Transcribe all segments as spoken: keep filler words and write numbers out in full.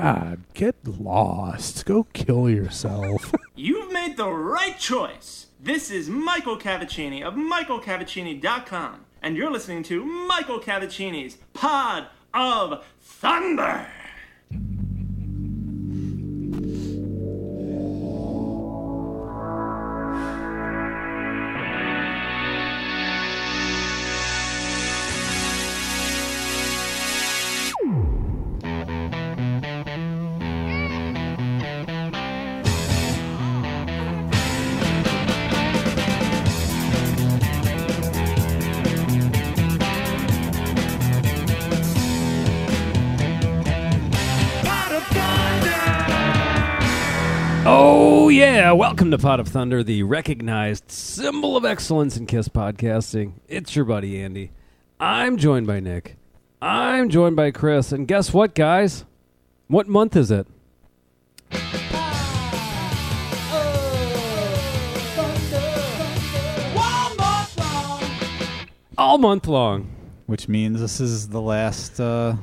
God, get lost. Go kill yourself. You've made the right choice. This is Michael Cavacini of Michael Cavacini dot com, and you're listening to Michael Cavacini's Pod of Thunder. Yeah, welcome to Pod of Thunder, the recognized symbol of excellence in Kiss podcasting. It's your buddy, Andy. I'm joined by Nick. I'm joined by Chris. And guess what, guys? What month is it? All month long. Which means this is the last... Uh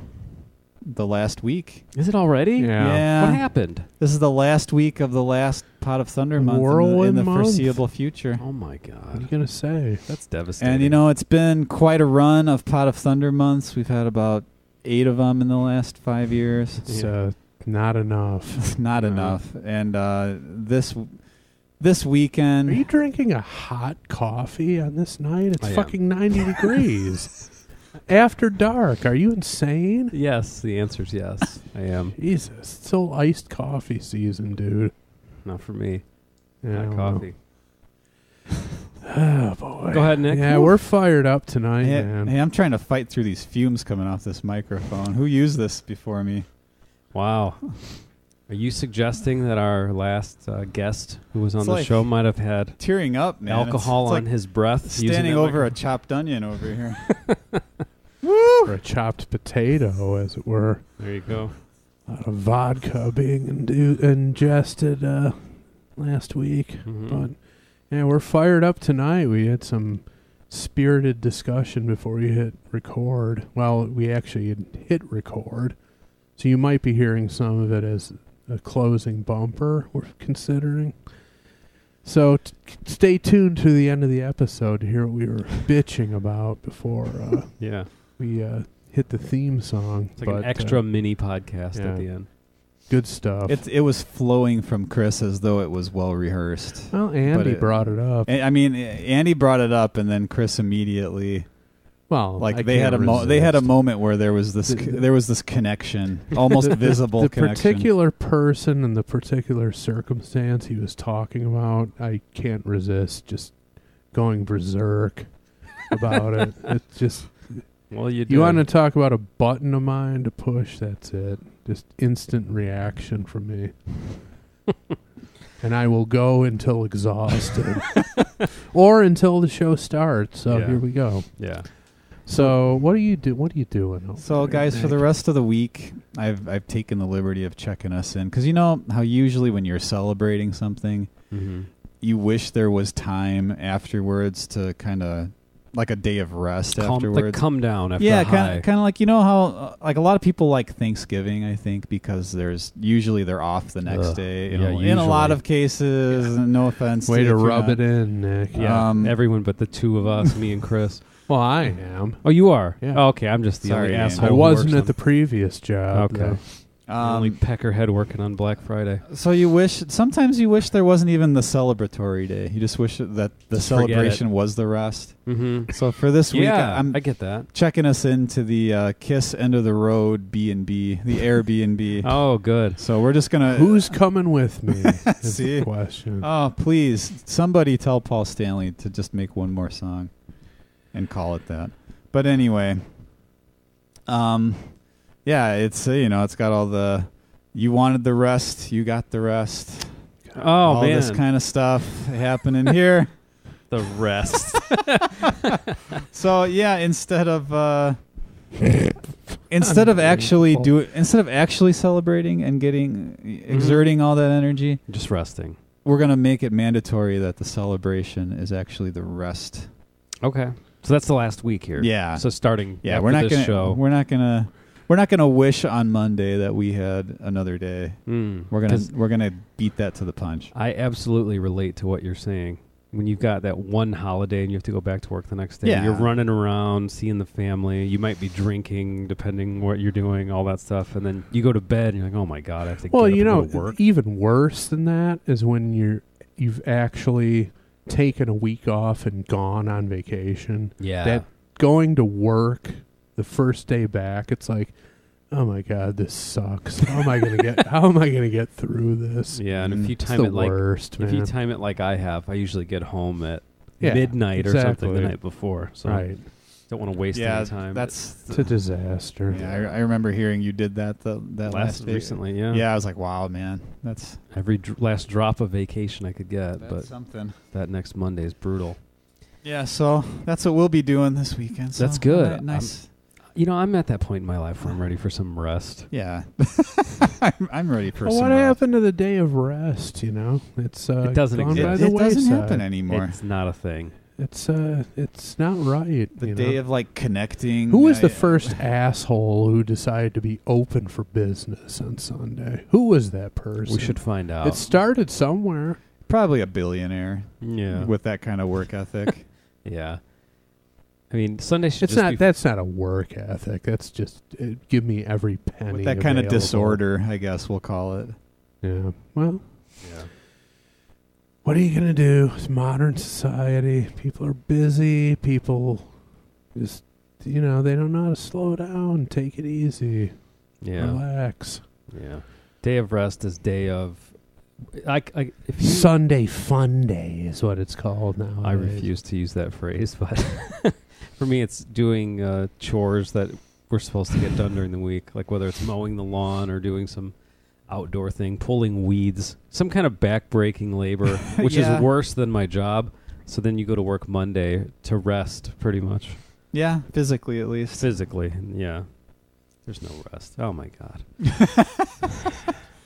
The last week. Is it already? Yeah. yeah. What happened? This is the last week of the last Pod of Thunder month Whirlwind in the, in the month. foreseeable future. Oh, my God. What are you going to say? That's devastating. And, you know, it's been quite a run of Pod of Thunder months. We've had about eight of them in the last five years. It's yeah. uh, not enough. It's not no. enough. And uh, this... W- This weekend... Are you drinking a hot coffee on this night? It's I fucking am. ninety degrees. After dark. Are you insane? Yes, the answer's yes. I am. Jesus. It's still iced coffee season, dude. Not for me. Yeah, Not coffee. Oh, boy. Go ahead, Nick. Yeah, Ooh. we're fired up tonight, hey, man. Hey, I'm trying to fight through these fumes coming off this microphone. Who used this before me? Wow. Are you suggesting that our last uh, guest who was on it's the like show might have had tearing up, man. alcohol it's, it's on like his breath? Standing over microphone. a chopped onion over here. Woo! Or a chopped potato, as it were. There you go. A lot of vodka being indu- ingested uh, last week. Mm-hmm. But yeah, we're fired up tonight. We had some spirited discussion before we hit record. Well, we actually hit record. So you might be hearing some of it as a closing bumper we're considering. So t- stay tuned to the end of the episode to hear what we were bitching about before uh, yeah. we uh, hit the theme song. It's like but an extra uh, mini podcast yeah. at the end. Good stuff. It's, it was flowing from Chris as though it was well rehearsed. Well, Andy it, brought it up. I mean, Andy brought it up, and then Chris immediately... Well, like I they had a mo- they had a moment where there was this the, co- there was this connection, almost the, visible the connection. The particular person and the particular circumstance he was talking about, I can't resist just going berserk about it. It's just well, you you want to talk about a button of mine to push? That's it. Just instant reaction from me. And I will go until exhausted, or until the show starts. So yeah. here we go. Yeah. So what do you do? What are you doing? So guys, for the rest of the week, I've I've taken the liberty of checking us in because you know how usually when you're celebrating something, mm-hmm. you wish there was time afterwards to kind of like a day of rest Calm, afterwards. Like come down after yeah, kind of like you know how uh, like a lot of people like Thanksgiving, I think, because there's usually they're off the next Ugh. day. You yeah, know, in a lot of cases, yeah. no offense. Way to, to rub it in, Nick. Yeah, um, everyone but the two of us, me and Chris. Well, I am. Oh, you are? Yeah. Oh, okay, I'm just the Sorry, only asshole. I wasn't at the previous job. Okay. Um, only peckerhead working on Black Friday. So you wish, sometimes you wish there wasn't even the celebratory day. You just wish that the just celebration was the rest. Mm-hmm. So for this yeah, week, I'm I get that. checking us into the uh, Kiss End of the Road B and B, the Airbnb. Oh, good. So we're just going to... Who's coming with me? That's the question. Oh, please, somebody tell Paul Stanley to just make one more song. And call it that. But anyway, um, yeah, it's, uh, you know, it's got all the, you wanted the rest, you got the rest. Oh, all man. All this kind of stuff happening here. The rest. So, yeah, instead of, uh, instead of actually do it, instead of actually celebrating and getting, mm-hmm. exerting all that energy. Just resting. We're going to make it mandatory that the celebration is actually the rest. Okay. So that's the last week here. Yeah. So starting yeah, after we're not this gonna, show. We're not going to... We're not going to wish on Monday that we had another day. Mm, we're gonna we're gonna beat that to the punch. I absolutely relate to what you're saying. When you've got that one holiday and you have to go back to work the next day, yeah. you're running around, seeing the family. You might be drinking, depending what you're doing, all that stuff. And then you go to bed and you're like, oh, my God, I have to well, get up know, and go to work. Well, you know, even worse than that is when you're, you've actually taken a week off and gone on vacation. Yeah. That going to work the first day back, it's like, oh, my God, this sucks. How am I going to get How am I going to get through this? Yeah, and if you time it like worst, if you time it like I have, I usually get home at yeah, midnight exactly. or something the night before. So right. don't want to waste yeah, any time. That's it's a disaster. Yeah, I, I remember hearing you did that the, that last, last day. Recently, yeah. Yeah, I was like, wow, man. That's every dr- last drop of vacation I could get, that's but something. That next Monday is brutal. Yeah, so that's what we'll be doing this weekend. So that's good. Right, nice. I'm, You know, I'm at that point in my life where I'm ready for some rest. Yeah. I'm, I'm ready for well, some what rest. What happened to the day of rest, you know? It's uh, It doesn't gone exist. By the it wayside. Doesn't happen anymore. It's not a thing. It's uh, it's not right. The day know? Of, like, connecting. Who was uh, the first asshole who decided to be open for business on Sunday? Who was that person? We should find out. It started somewhere. Probably a billionaire. Yeah. With that kind of work ethic. yeah. I mean, Sunday should it's just not, be... That's not a work ethic. That's just, it, give me every penny. With that kind available. Of disorder, I guess we'll call it. Yeah. Well, yeah. What are you going to do? It's modern society. People are busy. People just, you know, they don't know how to slow down. Take it easy. Yeah. Relax. Yeah. Day of rest is day of... I, I, if you, Sunday fun day is what it's called now. I refuse to use that phrase, but... For me, it's doing uh, chores that we're supposed to get done during the week, like whether it's mowing the lawn or doing some outdoor thing, pulling weeds, some kind of backbreaking labor, which yeah. is worse than my job. So then you go to work Monday to rest, pretty much. Yeah, physically at least. Physically, yeah. There's no rest. Oh, my God.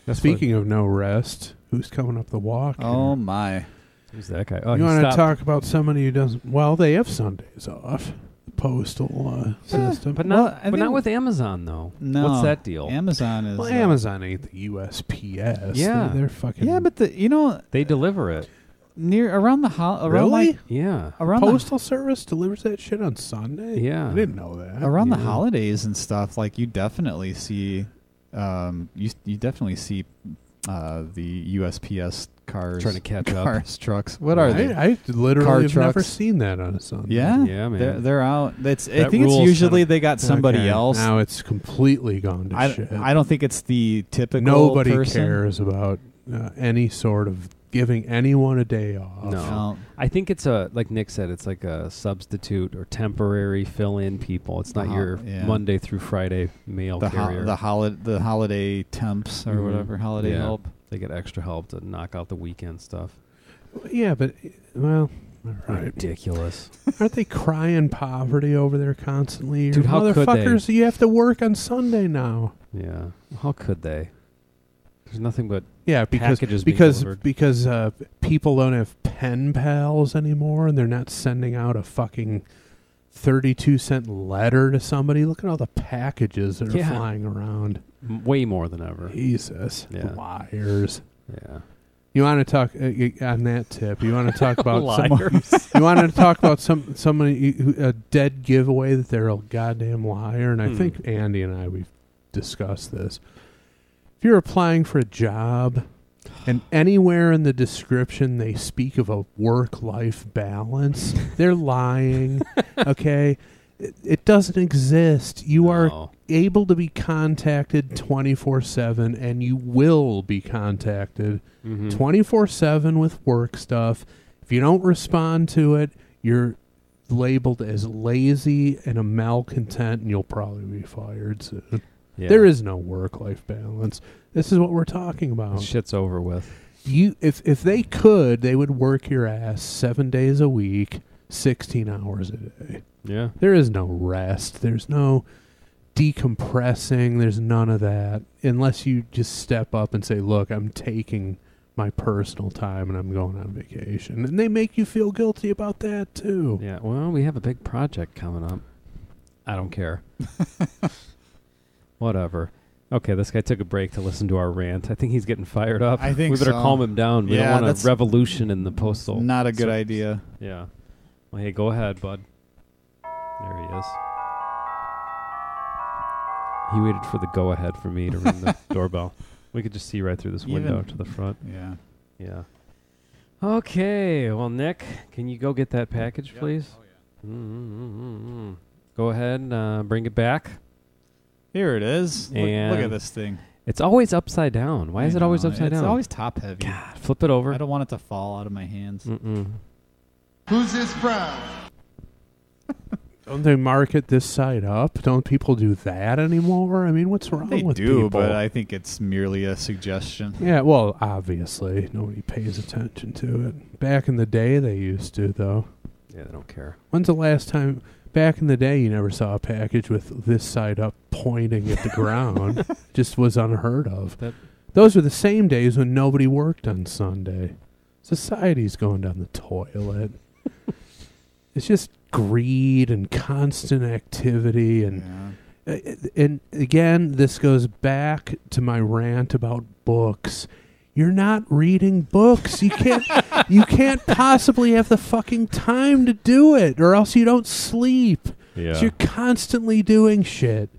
Now, speaking of no rest, who's coming up the walk? Oh, my. Who's that guy? Oh, you want to talk about somebody who doesn't... Well, they have Sundays off. The postal uh, yeah, system. But not well, but mean, not with Amazon, though. No. What's that deal? Amazon is... Well, uh, Amazon ain't the U S P S. Yeah. They're, they're fucking... Yeah, but the you know... They deliver it. Near around the... Ho- around really? Like, yeah. Around postal the, service delivers that shit on Sunday? Yeah. I didn't know that. Around yeah. the holidays and stuff, like, you definitely see... Um, you, you definitely see uh, the U S P S... Cars, trying to catch cars, up. Cars, trucks. What are I, they? I literally Car have trucks. Never seen that on a Sunday. Yeah, yeah, man. They're, they're out. That's. I that think it's usually they got somebody okay. else. Now it's completely gone to I, shit. I don't think it's the typical. Nobody person. Cares about uh, any sort of giving anyone a day off. No. no, I think it's a like Nick said. It's like a substitute or temporary fill-in people. It's not uh, your yeah. Monday through Friday mail the carrier. Ho- the holiday, the holiday temps or mm-hmm. whatever holiday yeah. help. They get extra help to knock out the weekend stuff. Yeah, but, well... Right. Ridiculous. Aren't they crying poverty over there constantly? Dude, how could they? Motherfuckers, you have to work on Sunday now. Yeah. How could they? There's nothing but yeah, because, packages being because, delivered. Because uh, people don't have pen pals anymore, and they're not sending out a fucking... thirty-two cent letter to somebody. Look at all the packages that are yeah. flying around. M- way more than ever. Jesus. Yeah. Liars. Yeah. You want to talk uh, on that tip? You want to talk about liars? Some, you want to talk about some somebody who, a dead giveaway that they're a goddamn liar? And I hmm. think Andy and I we've discussed this. If you're applying for a job, and anywhere in the description they speak of a work-life balance, they're lying, okay? It, it doesn't exist. You no. are able to be contacted twenty-four seven, and you will be contacted mm-hmm. twenty-four seven with work stuff. If you don't respond to it, you're labeled as lazy and a malcontent, and you'll probably be fired soon. Yeah. There is no work-life balance. This is what we're talking about. This shit's over with. You, if if they could, they would work your ass seven days a week, sixteen hours a day. Yeah. There is no rest. There's no decompressing. There's none of that. Unless you just step up and say, look, I'm taking my personal time and I'm going on vacation. And they make you feel guilty about that, too. Yeah, well, we have a big project coming up. I don't care. Whatever. Okay, this guy took a break to listen to our rant. I think he's getting fired up. I think we better so. calm him down. We yeah, don't want a revolution in the postal. Not a good service. idea. Yeah. Well, hey, go ahead, bud. There he is. He waited for the go-ahead for me to ring the doorbell. We could just see right through this window Even, to the front. Yeah. Yeah. Okay. Well, Nick, can you go get that package, yep. please? Oh, yeah. Mm-hmm. Go ahead and uh, bring it back. Here it is. Look, look at this thing. It's always upside down. Why I is it know, always upside it's down? It's always top heavy. God, flip it over. I don't want it to fall out of my hands. Mm-mm. Who's this from? Don't they market this side up? Don't people do that anymore? I mean, what's wrong they with do, people? They do, but I think it's merely a suggestion. Yeah, well, obviously. Nobody pays attention to it. Back in the day, they used to, though. Yeah, they don't care. When's the last time... Back in the day, you never saw a package with this side up pointing at the ground. Just was unheard of. That Those were the same days when nobody worked on Sunday. Society's going down the toilet. It's just greed and constant activity. And, yeah. uh, and again, this goes back to my rant about books. You're not reading books. You can't you can't possibly have the fucking time to do it, or else you don't sleep. Yeah. So you're constantly doing shit.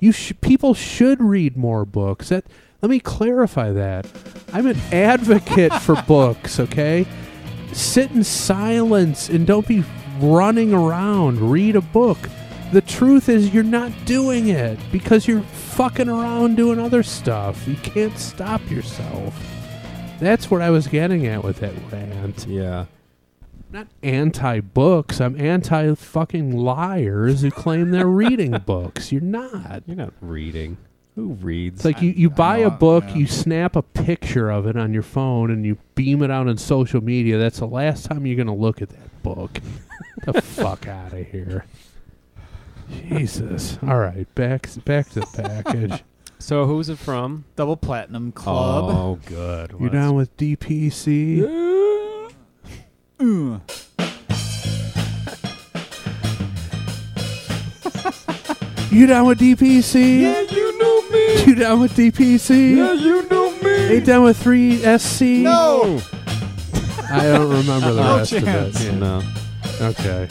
You sh- people should read more books. That, let me clarify that. I'm an advocate for books, okay? Sit in silence and don't be running around. Read a book. The truth is you're not doing it because you're fucking around doing other stuff. You can't stop yourself. That's what I was getting at with that rant. Yeah. I'm not anti-books. I'm anti-fucking liars who claim they're reading books. You're not. You're not reading. Who reads? It's like you, you buy a book, you snap a picture of it on your phone, and you beam it out on social media. That's the last time you're going to look at that book. Get the fuck out of here. Jesus. All right, back back to the package. So who's it from? Double Platinum Club. Oh, good. You're down with D P C? Yeah. Mm. You down with D P C? Yeah, you know me. You down with D P C? Yeah, you know me. Ain't down with three S C? No. I don't remember the no rest chance. of it. Yeah, no. Okay.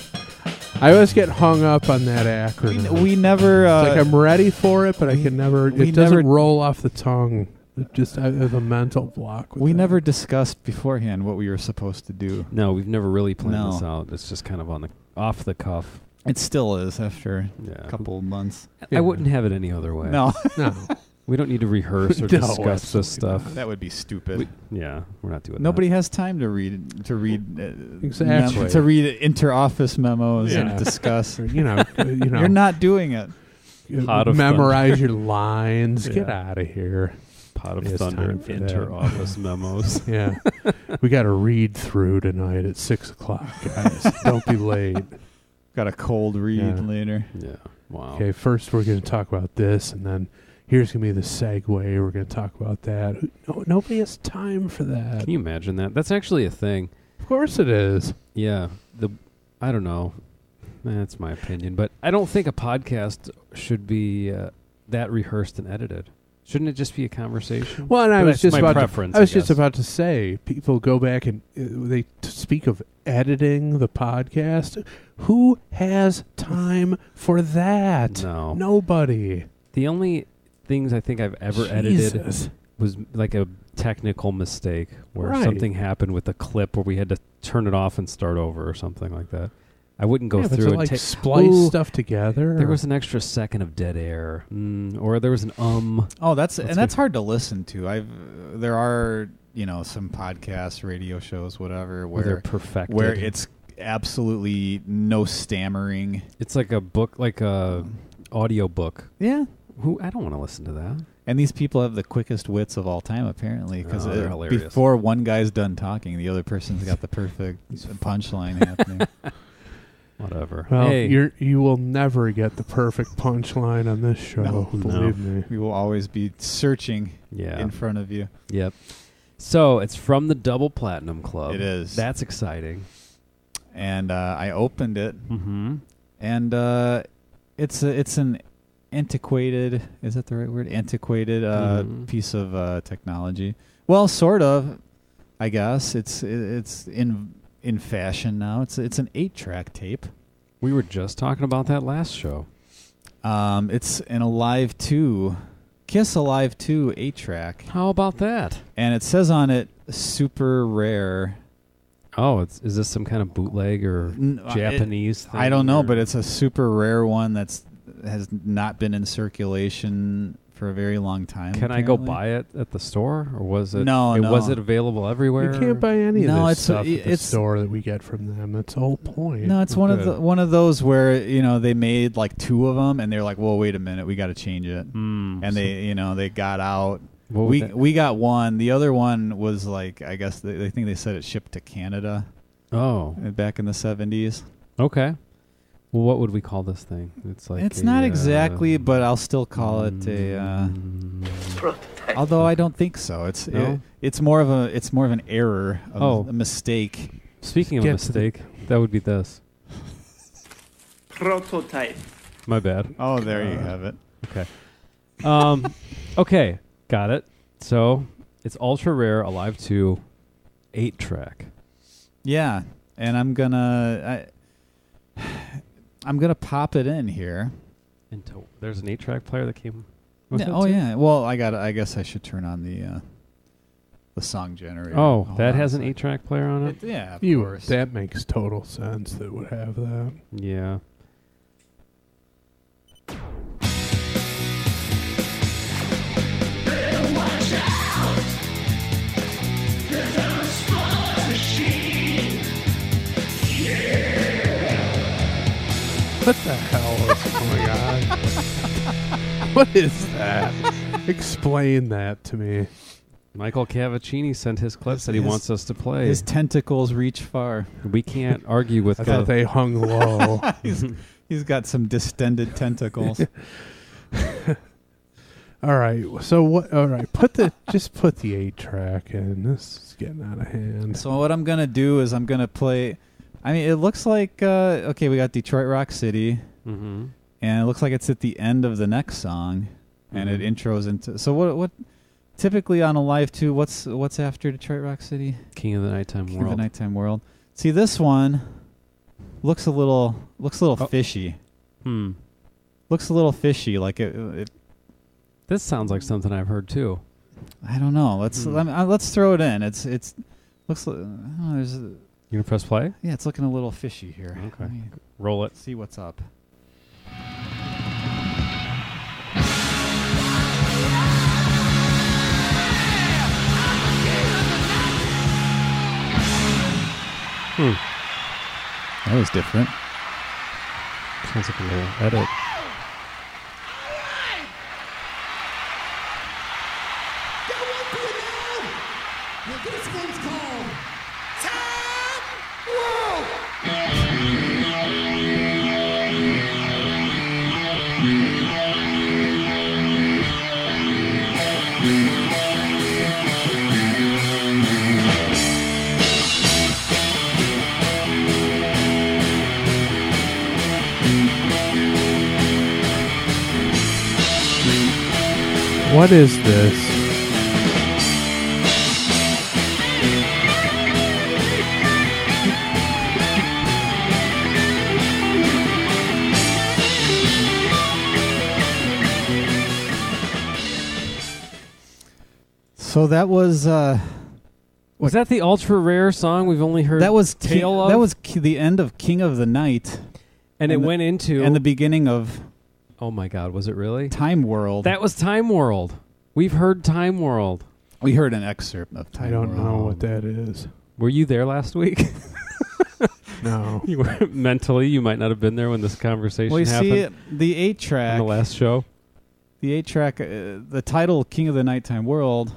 I always get hung up on that acronym. We, we never... Uh, it's like I'm ready for it, but we, I can never... It doesn't never, roll off the tongue. It just I have a mental block. With we it. never discussed beforehand what we were supposed to do. No, we've never really planned no. this out. It's just kind of on the off the cuff. It still is after yeah. a couple of months. Yeah. I wouldn't have it any other way. No. no. We don't need to rehearse or no, discuss this stuff. That would be stupid. We, yeah, we're not doing Nobody that. Nobody has time to read to read uh, exactly. mem- to read inter-office memos yeah. and discuss. you know, you know, you're not doing it. Pod of Memorize thunder. your lines. Yeah. Get out of here. Pod of Thunder inter-office memos. Yeah, we got to read through tonight at six o'clock, guys. Don't be late. Got a cold read yeah. later. Yeah. Wow. Okay, first we're going to talk about this, and then. Here's going to be the segue. We're going to talk about that. No, nobody has time for that. Can you imagine that? That's actually a thing. Of course it is. Yeah. The I don't know. That's my opinion. But I don't think a podcast should be uh, that rehearsed and edited. Shouldn't it just be a conversation? Well, and I was, just about, to, I was I just about to say, people go back and uh, they t- speak of editing the podcast. Who has time for that? No. Nobody. The only... things I think I've ever Jesus. edited was like a technical mistake where right. something happened with a clip where we had to turn it off and start over or something like that. I wouldn't go yeah, through and like ta- splice Ooh, stuff together. There or? was an extra second of dead air, mm, or there was an um. Oh, that's, that's and good. that's hard to listen to. I've uh, there are you know some podcasts, radio shows, whatever where, where they're perfected, where it's absolutely no stammering. It's like a book, like a audio book. Yeah. Who I don't want to listen to that. And these people have the quickest wits of all time, apparently, because oh, before one guy's done talking, the other person's got the perfect punchline happening. Whatever. Well, hey. you're, you will never get the perfect punchline on this show. No, believe no. me. We will always be searching yeah. in front of you. Yep. So it's from the Double Platinum Club. It is. That's exciting. And uh, I opened it, mm-hmm. and uh, it's a, it's an antiquated, is that the right word? Antiquated uh, mm. piece of uh, technology. Well, sort of, I guess. It's it's in in fashion now. It's it's an eight-track tape. We were just talking about that last show. Um, it's an Alive two, Kiss Alive two eight-track. How about that? And it says on it, super rare. Oh, it's, is this some kind of bootleg or no, Japanese it, thing? I don't know, or? But it's a super rare one that's has not been in circulation for a very long time. Can apparently. I go buy it at the store, or was it? No, it, no. Was it available everywhere? You can't buy any no, of this it's stuff a, at the it's, store that we get from them. That's the whole point. No, it's one good. of the, one of those where you know they made like two of them, and they're like, "Well, wait a minute, we got to change it," mm, and so they you know they got out. What we we got one. The other one was like, I guess they, they think they said it shipped to Canada. Oh, back in the seventies. Okay. Well, what would we call this thing? It's like it's a, not exactly, uh, but I'll still call it a. Uh, although I don't think so. It's no? it, it's more of a it's more of an error, of oh. a mistake. Speaking of a mistake, that would be this. Prototype. My bad. Oh, there uh, you have it. Okay. Um. Okay. Got it. So it's ultra rare, Alive two, eight track. Yeah, and I'm gonna I, I'm gonna pop it in here. Into there's an eight track player that came. With yeah, it oh too? yeah. Well, I got. I guess I should turn on the uh, the song generator. Oh, Hold that has an eight track player on it. it yeah, of you, course. That makes total sense. That would have that. Yeah. What the hell is going on? What is that? Explain that to me. Michael Cavacini sent his clips that he his, wants us to play. His tentacles reach far. We can't argue with that. I thought they hung low. he's, he's got some distended tentacles. All right, so what? All right, put the just put the eight track in. This is getting out of hand. So what I'm gonna do is I'm gonna play. I mean, it looks like uh, okay, we got Detroit Rock City, mm-hmm. and it looks like it's at the end of the next song, mm-hmm. and it intros into. So what? What? Typically on Alive two, what's what's after Detroit Rock City? King of the Nighttime King World. King of the Nighttime World. See, this one looks a little looks a little oh. fishy. Hmm. Looks a little fishy, like it. it This sounds like something I've heard too. I don't know. Let's hmm. let me, uh, let's throw it in. It's it's looks. Like, oh, there's. A, you gonna press play? Yeah, it's looking a little fishy here. Okay, let me roll it. See what's up. Hmm. That was different. Sounds like a little edit. What is this? So that was uh was that the ultra rare song we've only heard? That was King, tale of? That was ki- the end of King of the Night, and, and it the, went into and the beginning of. Oh, my God. Was it really? Time World. That was Time World. We've heard Time World. We heard an excerpt of Time World. I don't World. know what that is. Were you there last week? No. You were, mentally, you might not have been there when this conversation well, you happened. See, the eight-track. The last show. The eight-track, uh, the title, King of the Nighttime World.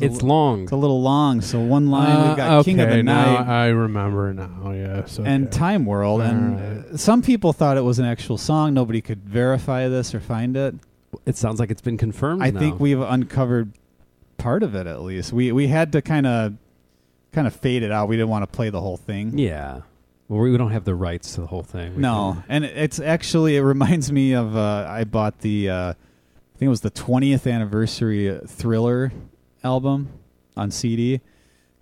It's l- long. It's a little long. So one line, uh, we've got okay, King of the Night. I remember now, yes. Okay. And Time World. All and right. Some people thought it was an actual song. Nobody could verify this or find it. It sounds like it's been confirmed I now. think we've uncovered part of it, at least. We we had to kind of kind of fade it out. We didn't want to play the whole thing. Yeah. Well, we don't have the rights to the whole thing. We no, can... and it's actually, it reminds me of, uh, I bought the, uh, I think it was the twentieth anniversary Thriller album on C D.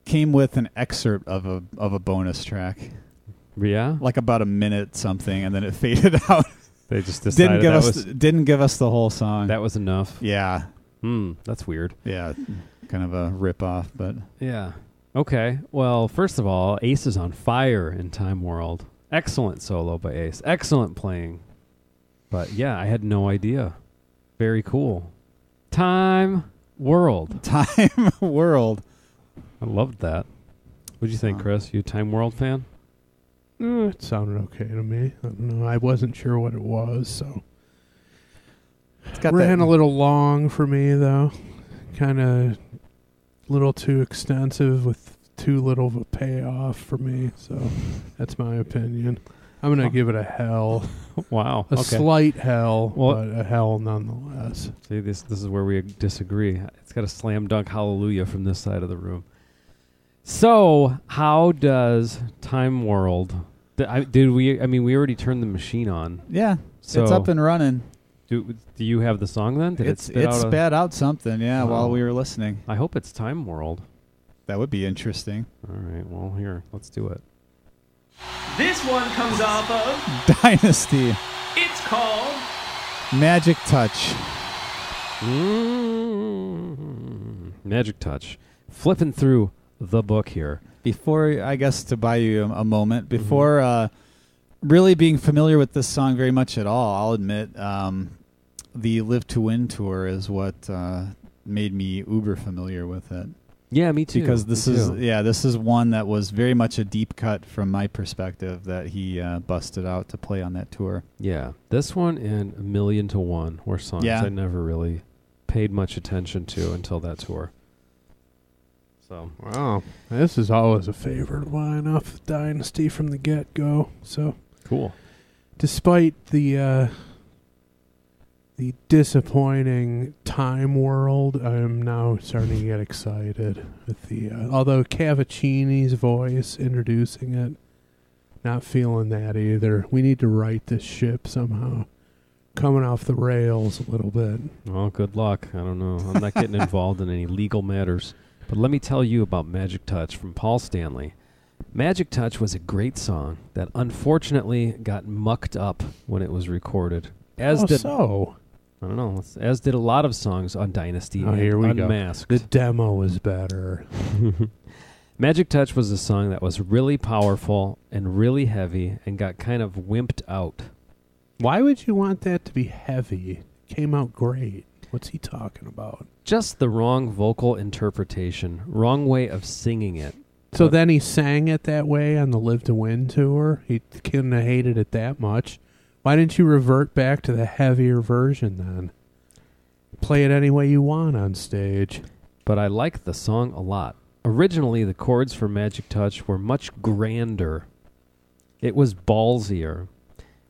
Came with an excerpt of a of a bonus track. Yeah? Like about a minute something, and then it faded out. They just decided didn't give that us was... Didn't give us the whole song. That was enough. Yeah. Hmm, that's weird. Yeah, kind of a ripoff, but... Yeah. Okay, well, first of all, Ace is on fire in Time World. Excellent solo by Ace. Excellent playing. But yeah, I had no idea. Very cool. Time World. Time World. I loved that. What'd you think, Chris? You a Time World fan? Mm, it sounded okay to me. I don't know. I wasn't sure what it was, so. It's got Ran that. a little long for me, though. Kind of... little too extensive with too little of a payoff for me, so that's my opinion. I'm gonna oh. give it a hell. Wow, a okay. slight hell, well, but a hell nonetheless. See, this this is where we disagree. It's got a slam dunk hallelujah from this side of the room. So, how does Time World? Did, I, did we? I mean, we already turned the machine on. Yeah, so it's up and running. Do do you have the song then? Did it's, it, spit it out spat a, out something, yeah, oh. while we were listening. I hope it's Time World. That would be interesting. All right, well, here, let's do it. This one comes off of... Dynasty. It's called... Magic Touch. Mm-hmm. Magic Touch. Flipping through the book here. Before, I guess, to buy you a, a moment, before... Mm-hmm. uh really being familiar with this song very much at all, I'll admit, um, the Live to Win tour is what uh, made me uber familiar with it. Yeah, me too. Because this me is too. yeah, this is one that was very much a deep cut from my perspective that he uh, busted out to play on that tour. Yeah, this one and A Million to One were songs yeah. I never really paid much attention to until that tour. So wow, this is always a favorite of mine off of Dynasty from the get go. So. Cool. Despite the uh, the disappointing Time World, I'm now starting to get excited with the. Uh, although Cavacini's voice introducing it, not feeling that either. We need to right this ship somehow. Coming off the rails a little bit. Well, good luck. I don't know. I'm not getting involved in any legal matters. But let me tell you about Magic Touch from Paul Stanley. Magic Touch was a great song that unfortunately got mucked up when it was recorded. As oh, did, so? I don't know. As did a lot of songs on Dynasty oh, and here we Unmasked. Go. The demo was better. Magic Touch was a song that was really powerful and really heavy and got kind of wimped out. Why would you want that to be heavy? It came out great. What's he talking about? Just the wrong vocal interpretation. Wrong way of singing it. So then he sang it that way on the Live to Win tour. He couldn't have hated it that much. Why didn't you revert back to the heavier version then? Play it any way you want on stage. But I like the song a lot. Originally, the chords for Magic Touch were much grander. It was ballsier.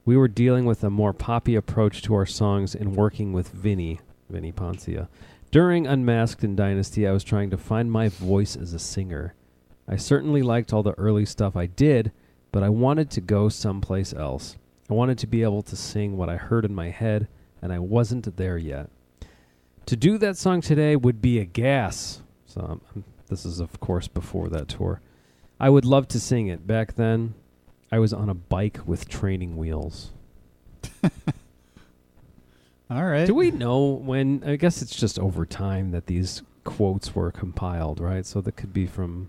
We were dealing with a more poppy approach to our songs and working with Vinny, Vinny Poncia. During Unmasked and Dynasty, I was trying to find my voice as a singer. I certainly liked all the early stuff I did, but I wanted to go someplace else. I wanted to be able to sing what I heard in my head, and I wasn't there yet. To do that song today would be a gas. So um, this is, of course, before that tour. I would love to sing it. Back then, I was on a bike with training wheels. All right. Do we know when? I guess it's just over time that these quotes were compiled, right? So that could be from...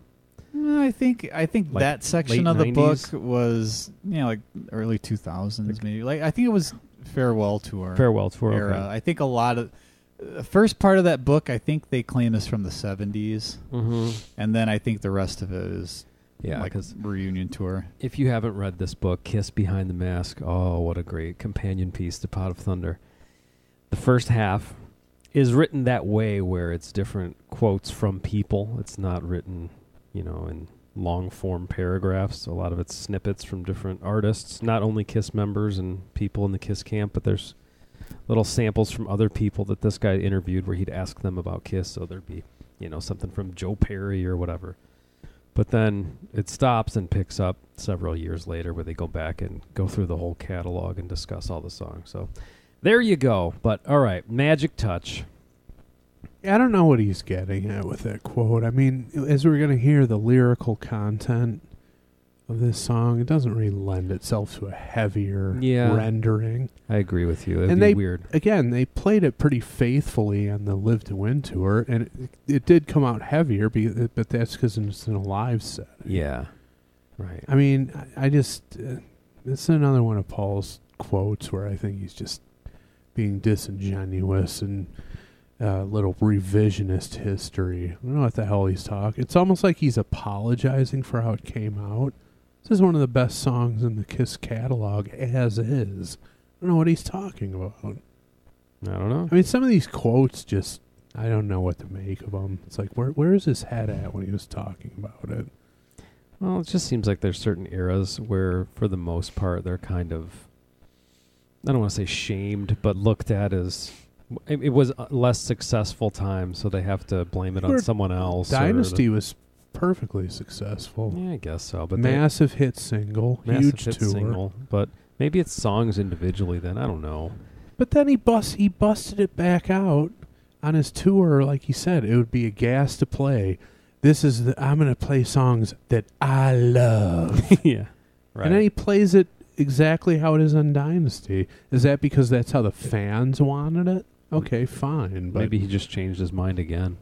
I think I think like that section of the nineties? Book was, you know, like early two thousands maybe. Like I think it was Farewell Tour. Farewell Tour era. Okay. I think a lot of the first part of that book, I think they claim is from the seventies, mm-hmm. and then I think the rest of it is yeah, like reunion tour. If you haven't read this book, Kiss Behind the Mask, oh, what a great companion piece to Pod of Thunder. The first half is written that way, where it's different quotes from people. It's not written, you know, in long-form paragraphs. A lot of it's snippets from different artists, not only KISS members and people in the KISS camp, but there's little samples from other people that this guy interviewed where he'd ask them about KISS, so there'd be, you know, something from Joe Perry or whatever. But then it stops and picks up several years later, where they go back and go through the whole catalog and discuss all the songs. So there you go. But all right, Magic Touch. I don't know what he's getting at with that quote. I mean, as we're going to hear the lyrical content of this song, it doesn't really lend itself to a heavier yeah, rendering. I agree with you. It'd and be they, weird. Again, they played it pretty faithfully on the Live to Win tour, and it, it did come out heavier, but that's because it's in a live set. Yeah, right. I mean, I, I just... Uh, it's another one of Paul's quotes where I think he's just being disingenuous and... Uh, little revisionist history. I don't know what the hell he's talking. It's almost like he's apologizing for how it came out. This is one of the best songs in the Kiss catalog as is. I don't know what he's talking about. I don't know. I mean, some of these quotes just, I don't know what to make of them. It's like, where where is his head at when he was talking about it? Well, it just seems like there's certain eras where, for the most part, they're kind of, I don't want to say shamed, but looked at as... It, it was a less successful time, so they have to blame it or on someone else. Dynasty was perfectly successful. Yeah, I guess so. But massive they, hit single, massive huge hit tour. Single, but maybe it's songs individually then. I don't know. But then he bust, he busted it back out on his tour. Like he said, it would be a gas to play. This is the, I'm going to play songs that I love. Yeah, right. And then he plays it exactly how it is on Dynasty. Is that because that's how the fans wanted it? Okay, fine. But maybe he just changed his mind again.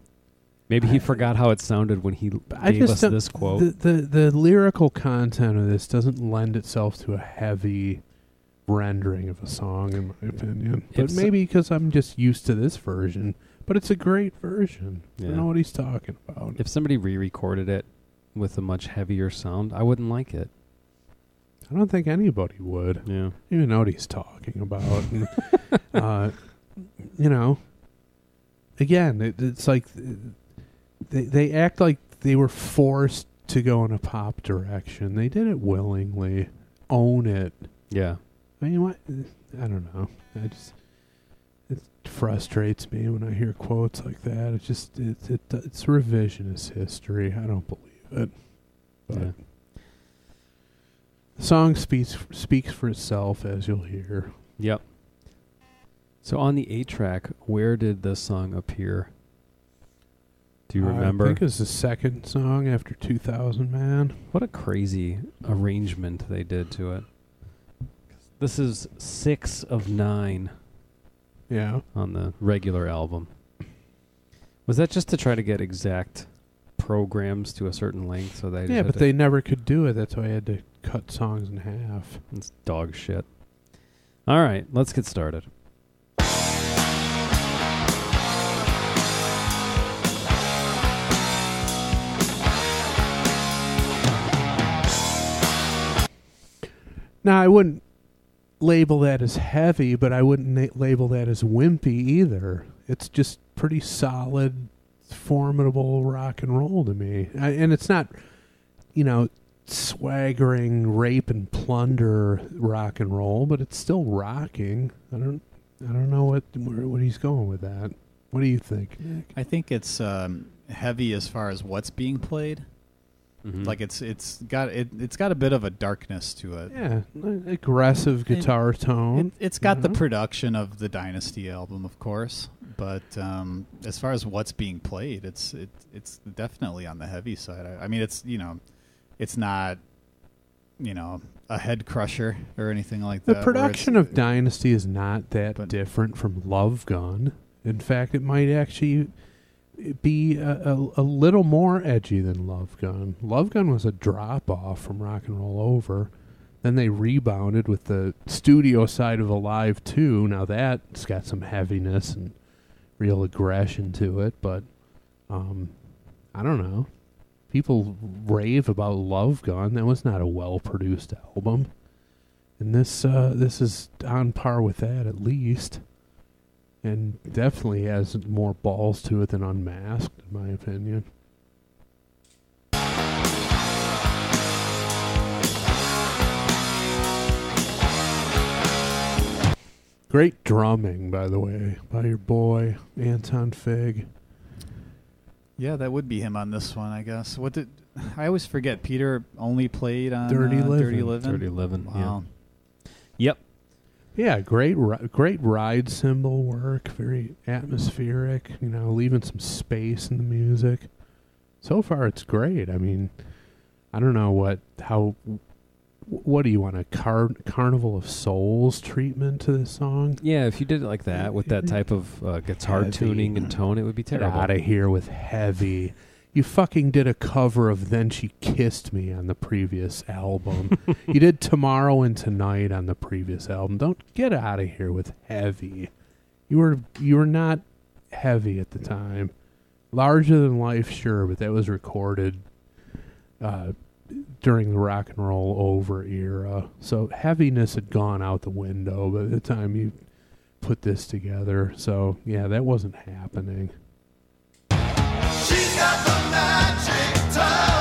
Maybe I, he forgot how it sounded when he I gave us this quote. The, the, the lyrical content of this doesn't lend itself to a heavy rendering of a song, in my opinion. But it's maybe because I'm just used to this version. But it's a great version. Yeah. I don't know what he's talking about. If somebody re-recorded it with a much heavier sound, I wouldn't like it. I don't think anybody would. Yeah. You even know what he's talking about. And, uh, you know, again, it, it's like they, they act like they were forced to go in a pop direction. They did it willingly. Own it. Yeah. I mean, what? I don't know. I just, it frustrates me when I hear quotes like that. It's just, it, it, it's revisionist history. I don't believe it. But yeah. The song speaks speaks for itself, as you'll hear. Yep. So on the eight-track, where did this song appear? Do you uh, remember? I think it was the second song after two thousand, man. What a crazy arrangement they did to it. This is six of nine. Yeah. On the regular album. Was that just to try to get exact programs to a certain length? So they yeah, but they never could do it. That's why I had to... cut songs in half. It's dog shit. All right, let's get started. Now, I wouldn't label that as heavy, but I wouldn't na- label that as wimpy either. It's just pretty solid, formidable rock and roll to me. I, and it's not, you know... swaggering rape and plunder rock and roll, but it's still rocking. I don't, I don't know what where, what he's going with that. What do you think, Nick? I think it's um, heavy as far as what's being played. Mm-hmm. Like it's it's got it it's got a bit of a darkness to it. Yeah, aggressive guitar and tone. It, it's got you know? the production of the Dynasty album, of course, but um, as far as what's being played, it's it it's definitely on the heavy side. I, I mean, it's you know. It's not, you know, a head crusher or anything like that. The production of Dynasty is not that different from Love Gun. In fact, it might actually be a, a, a little more edgy than Love Gun. Love Gun was a drop-off from Rock and Roll Over. Then they rebounded with the studio side of Alive two. Now that's got some heaviness and real aggression to it, but um, I don't know. People rave about Love Gun. That was not a well-produced album. And this uh, this is on par with that, at least. And definitely has more balls to it than Unmasked, in my opinion. Great drumming, by the way, by your boy, Anton Fig. Yeah, that would be him on this one, I guess. What did I always forget? Peter only played on Dirty uh, Living. Dirty Living. Dirty Living. Wow. Yeah. Yep. Yeah, great, great ride cymbal work. Very atmospheric. You know, leaving some space in the music. So far, it's great. I mean, I don't know what how. What do you want, a car- Carnival of Souls treatment to this song? Yeah, if you did it like that, with that type of uh, guitar heavy. Tuning and tone, it would be terrible. Get out of here with heavy. You fucking did a cover of Then She Kissed Me on the previous album. You did Tomorrow and Tonight on the previous album. Don't get out of here with heavy. You were you were not heavy at the time. Larger Than Life, sure, but that was recorded... Uh, during the Rock and Roll Over era. So heaviness had gone out the window by the time you put this together. So, yeah, that wasn't happening. She's got the magic touch.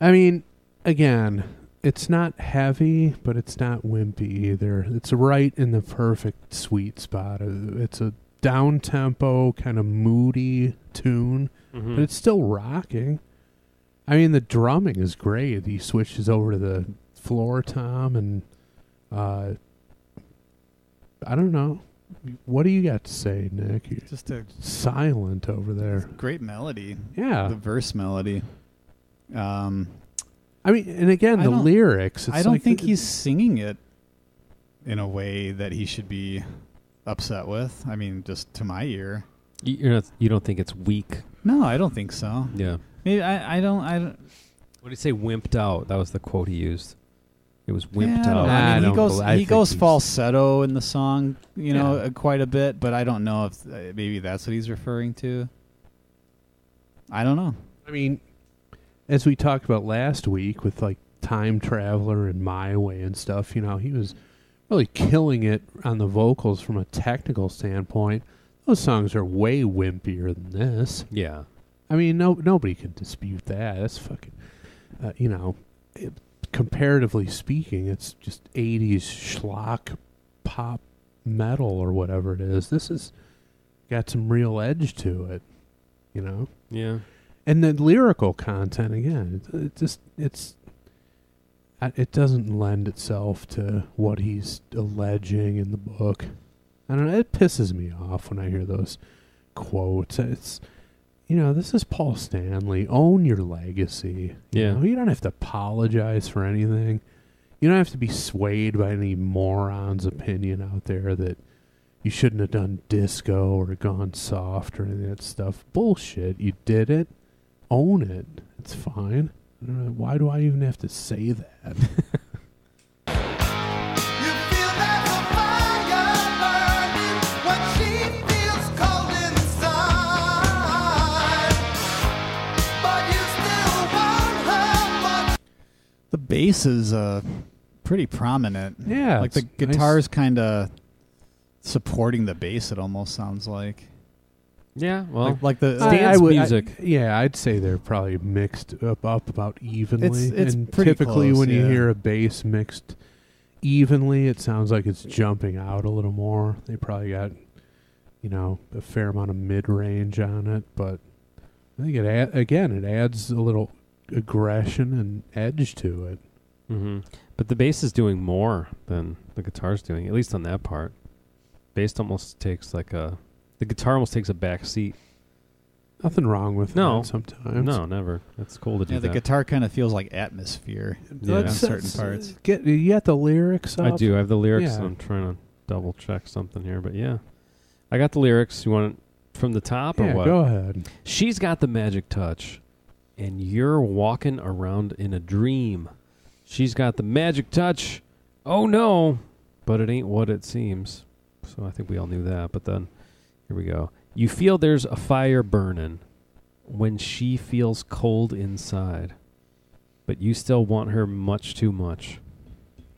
I mean, again, it's not heavy, but it's not wimpy either. It's right in the perfect sweet spot. It's a down-tempo, kind of moody tune, mm-hmm. but it's still rocking. I mean, the drumming is great. He switches over to the floor tom, and uh, I don't know. What do you got to say, Nick? You're just a silent over there. Great melody. Yeah. The verse melody. Um, I mean, and again, I the lyrics. It's I don't like think th- he's singing it in a way that he should be upset with. I mean, just to my ear, you're not, you don't think it's weak? No, I don't think so. Yeah, maybe I, I don't. I don't. What did he say? Wimped out. That was the quote he used. It was wimped yeah, out. I, I mean, I he goes, believe, he goes falsetto in the song, you know, yeah. uh, quite a bit. But I don't know if uh, maybe that's what he's referring to. I don't know. I mean. As we talked about last week with, like, Time Traveler and My Way and stuff, you know, he was really killing it on the vocals from a technical standpoint. Those songs are way wimpier than this. Yeah. I mean, no nobody can dispute that. That's fucking, uh, you know, it, comparatively speaking, it's just eighties schlock pop metal or whatever it is. This has got some real edge to it, you know? Yeah. And the lyrical content, again, it, it just, it's, it doesn't lend itself to what he's alleging in the book. I don't know, it pisses me off when I hear those quotes. It's, you know, this is Paul Stanley. Own your legacy. Yeah. You know, you don't have to apologize for anything. You don't have to be swayed by any moron's opinion out there that you shouldn't have done disco or gone soft or any of that stuff. Bullshit. You did it. Own it. It's fine. I don't know, why do I even have to say that? The bass is uh, pretty prominent. Yeah. Like the guitar's nice. Kind of supporting the bass, it almost sounds like. Yeah, well, like, like the dance I, I would, music. I, yeah, I'd say they're probably mixed up, up about evenly. It's, it's and pretty typically close, when yeah. you hear a bass mixed evenly, it sounds like it's jumping out a little more. They probably got, you know, a fair amount of mid-range on it, but I think it ad- again it adds a little aggression and edge to it. Mm-hmm. But the bass is doing more than the guitar's doing, at least on that part. Bass almost takes like a. The guitar almost takes a back seat. Nothing wrong with no. that sometimes. No, never. It's cool to do yeah, the that. The guitar kind of feels like atmosphere yeah. in certain parts. Get, you got the lyrics up? I do. I have the lyrics. Yeah. I'm trying to double check something here, but yeah. I got the lyrics. You want it from the top yeah, or what? Go ahead. She's got the magic touch, and you're walking around in a dream. She's got the magic touch. Oh, no. But it ain't what it seems. So I think we all knew that, but then... Here we go. You feel there's a fire burning when she feels cold inside, but you still want her much too much.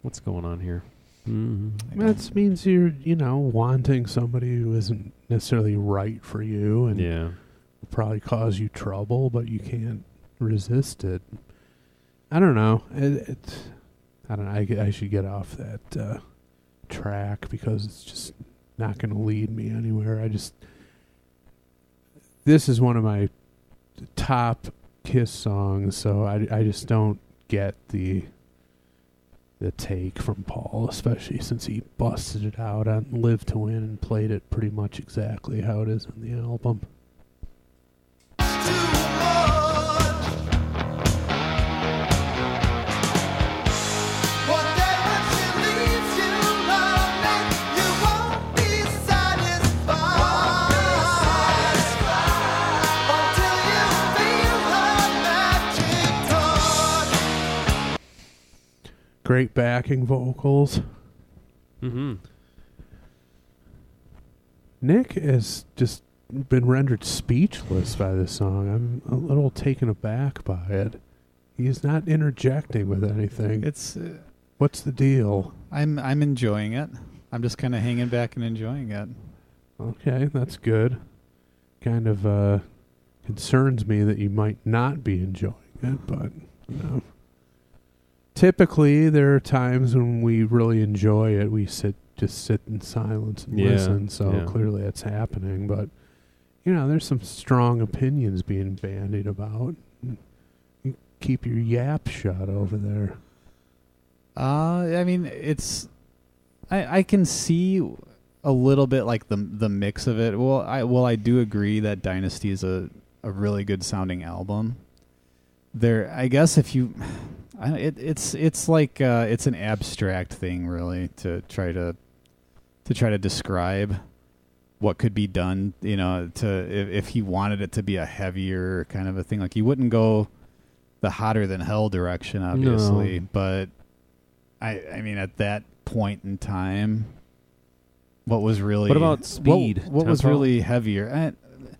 What's going on here? Mm. That means you're, you know, wanting somebody who isn't necessarily right for you, and yeah. will probably cause you trouble, but you can't resist it. I don't know. It, it, I don't know. I, I should get off that uh, track because it's just not going to lead me anywhere. I just... This is one of my top Kiss songs, so I, I just don't get the... the take from Paul, especially since he busted it out on Live to Win and played it pretty much exactly how it is on the album. Great backing vocals. Mm-hmm. Nick has just been rendered speechless by this song. I'm a little taken aback by it. He's not interjecting with anything. It's uh, what's the deal? I'm I'm enjoying it. I'm just kind of hanging back and enjoying it. Okay, that's good. Kind of uh, concerns me that you might not be enjoying it, but you know. Typically, there are times when we really enjoy it. We sit, just sit in silence and yeah, listen. So yeah. Clearly, that's happening. But you know, there's some strong opinions being bandied about. You keep your yap shut over there. Uh, I mean, it's. I I can see a little bit like the the mix of it. Well, I well I do agree that Dynasty is a a really good sounding album. There, I guess if you. I, it, it's it's like uh, it's an abstract thing, really, to try to to try to describe what could be done. You know, to if, if he wanted it to be a heavier kind of a thing, like he wouldn't go the hotter than hell direction, obviously. No. But I I mean, at that point in time, what was really what about speed? What, what was really heavier? I,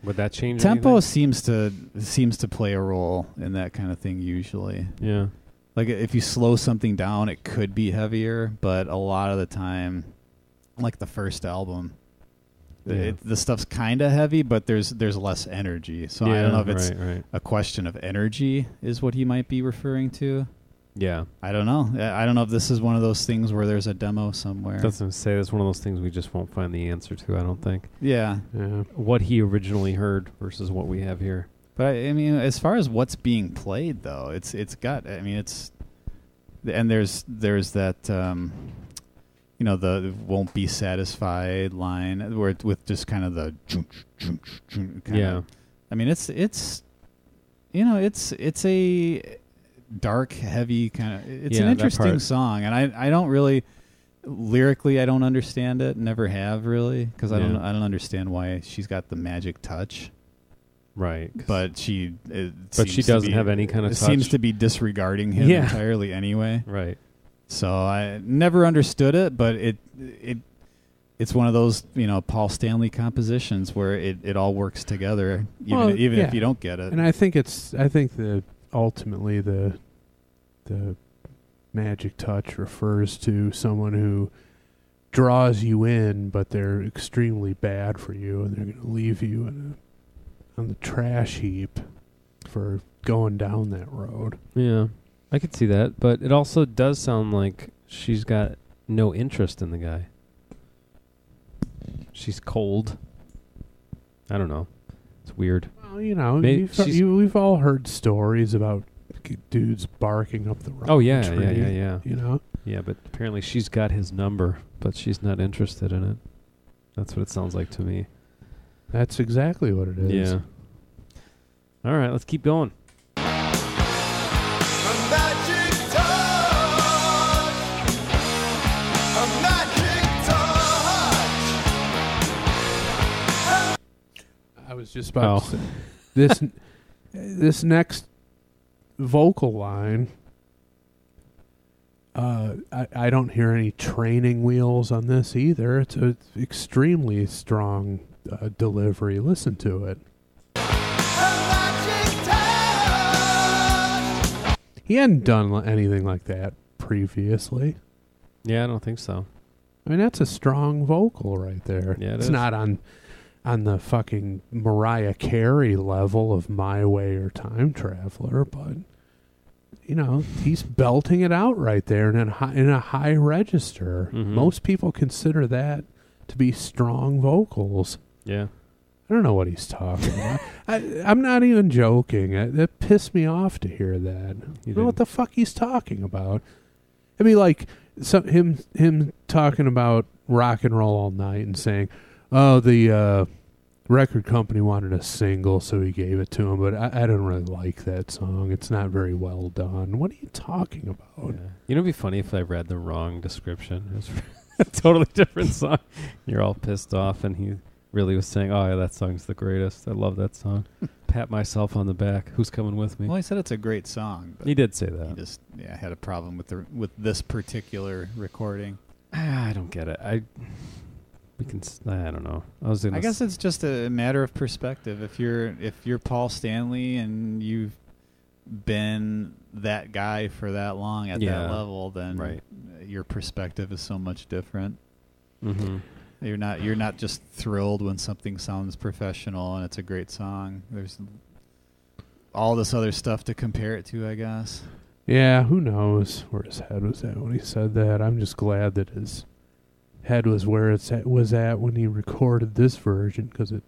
Would that change? Tempo anything? seems to seems to play a role in that kind of thing usually. Yeah. Like, if you slow something down, it could be heavier, but a lot of the time, like the first album, yeah. it, the stuff's kind of heavy, but there's there's less energy. So yeah, I don't know if it's right, right. a question of energy is what he might be referring to. Yeah. I don't know. I don't know if this is one of those things where there's a demo somewhere. That's what I'm saying. That's one of those things we just won't find the answer to, I don't think. Yeah. yeah. What he originally heard versus what we have here. But I mean, as far as what's being played, though, it's it's got. I mean, it's and there's there's that um, you know the won't be satisfied line where it, with just kind of the kind yeah. of, I mean, it's it's you know it's it's a dark, heavy kind of. It's yeah, an interesting song, and I I don't really lyrically I don't understand it. Never have really because I yeah. don't I don't understand why she's got the magic touch. Right, but she but she doesn't be, have any kind of touch. Seems to be disregarding him yeah. entirely anyway. Right, so I never understood it, but it it it's one of those you know Paul Stanley compositions where it, it all works together, even well, even yeah. if you don't get it. And I think it's I think the ultimately the the magic touch refers to someone who draws you in, but they're extremely bad for you, and they're going to leave you in a on the trash heap for going down that road. Yeah, I could see that, but it also does sound like she's got no interest in the guy. She's cold. I don't know. It's weird. Well, you know, you've, you, we've all heard stories about dudes barking up the wrong oh yeah, tree. yeah, yeah, yeah. You know. Yeah, but apparently she's got his number, but she's not interested in it. That's what it sounds like to me. That's exactly what it is. Yeah. All right, let's keep going. A magic touch. A magic touch. I was just about oh. to say this n- this next vocal line Uh, I, I don't hear any training wheels on this either. It's an extremely strong uh, delivery. Listen to it. He hadn't done anything like that previously. Yeah, I don't think so. I mean, that's a strong vocal right there. Yeah, it it's is. not on on the fucking Mariah Carey level of My Way or Time Traveler, but you know, he's belting it out right there and in, hi- in a high register. Mm-hmm. Most people consider that to be strong vocals. Yeah. I don't know what he's talking about. I, I'm not even joking. It, it pissed me off to hear that. You I don't know what the fuck he's talking about. I mean, like, so him him talking about Rock and Roll All Night and saying, oh, the uh, record company wanted a single, so he gave it to him, but I, I don't really like that song. It's not very well done. What are you talking about? Yeah. You know, it'd be funny if I read the wrong description. It was a totally different song. You're all pissed off, and he... really was saying, oh, yeah, that song's the greatest. I love that song. Pat myself on the back. Who's coming with me? Well, he said it's a great song. But he did say that. He just yeah, had a problem with the with this particular recording. I don't get it. I we can. I don't know. I was. Gonna I guess s- it's just a matter of perspective. If you're if you're Paul Stanley and you've been that guy for that long at yeah. that level, then right. your perspective is so much different. Mm-hmm. You're not you're not just thrilled when something sounds professional and it's a great song. There's all this other stuff to compare it to, I guess. Yeah, who knows where his head was at when he said that. I'm just glad that his head was where it was at when he recorded this version, because it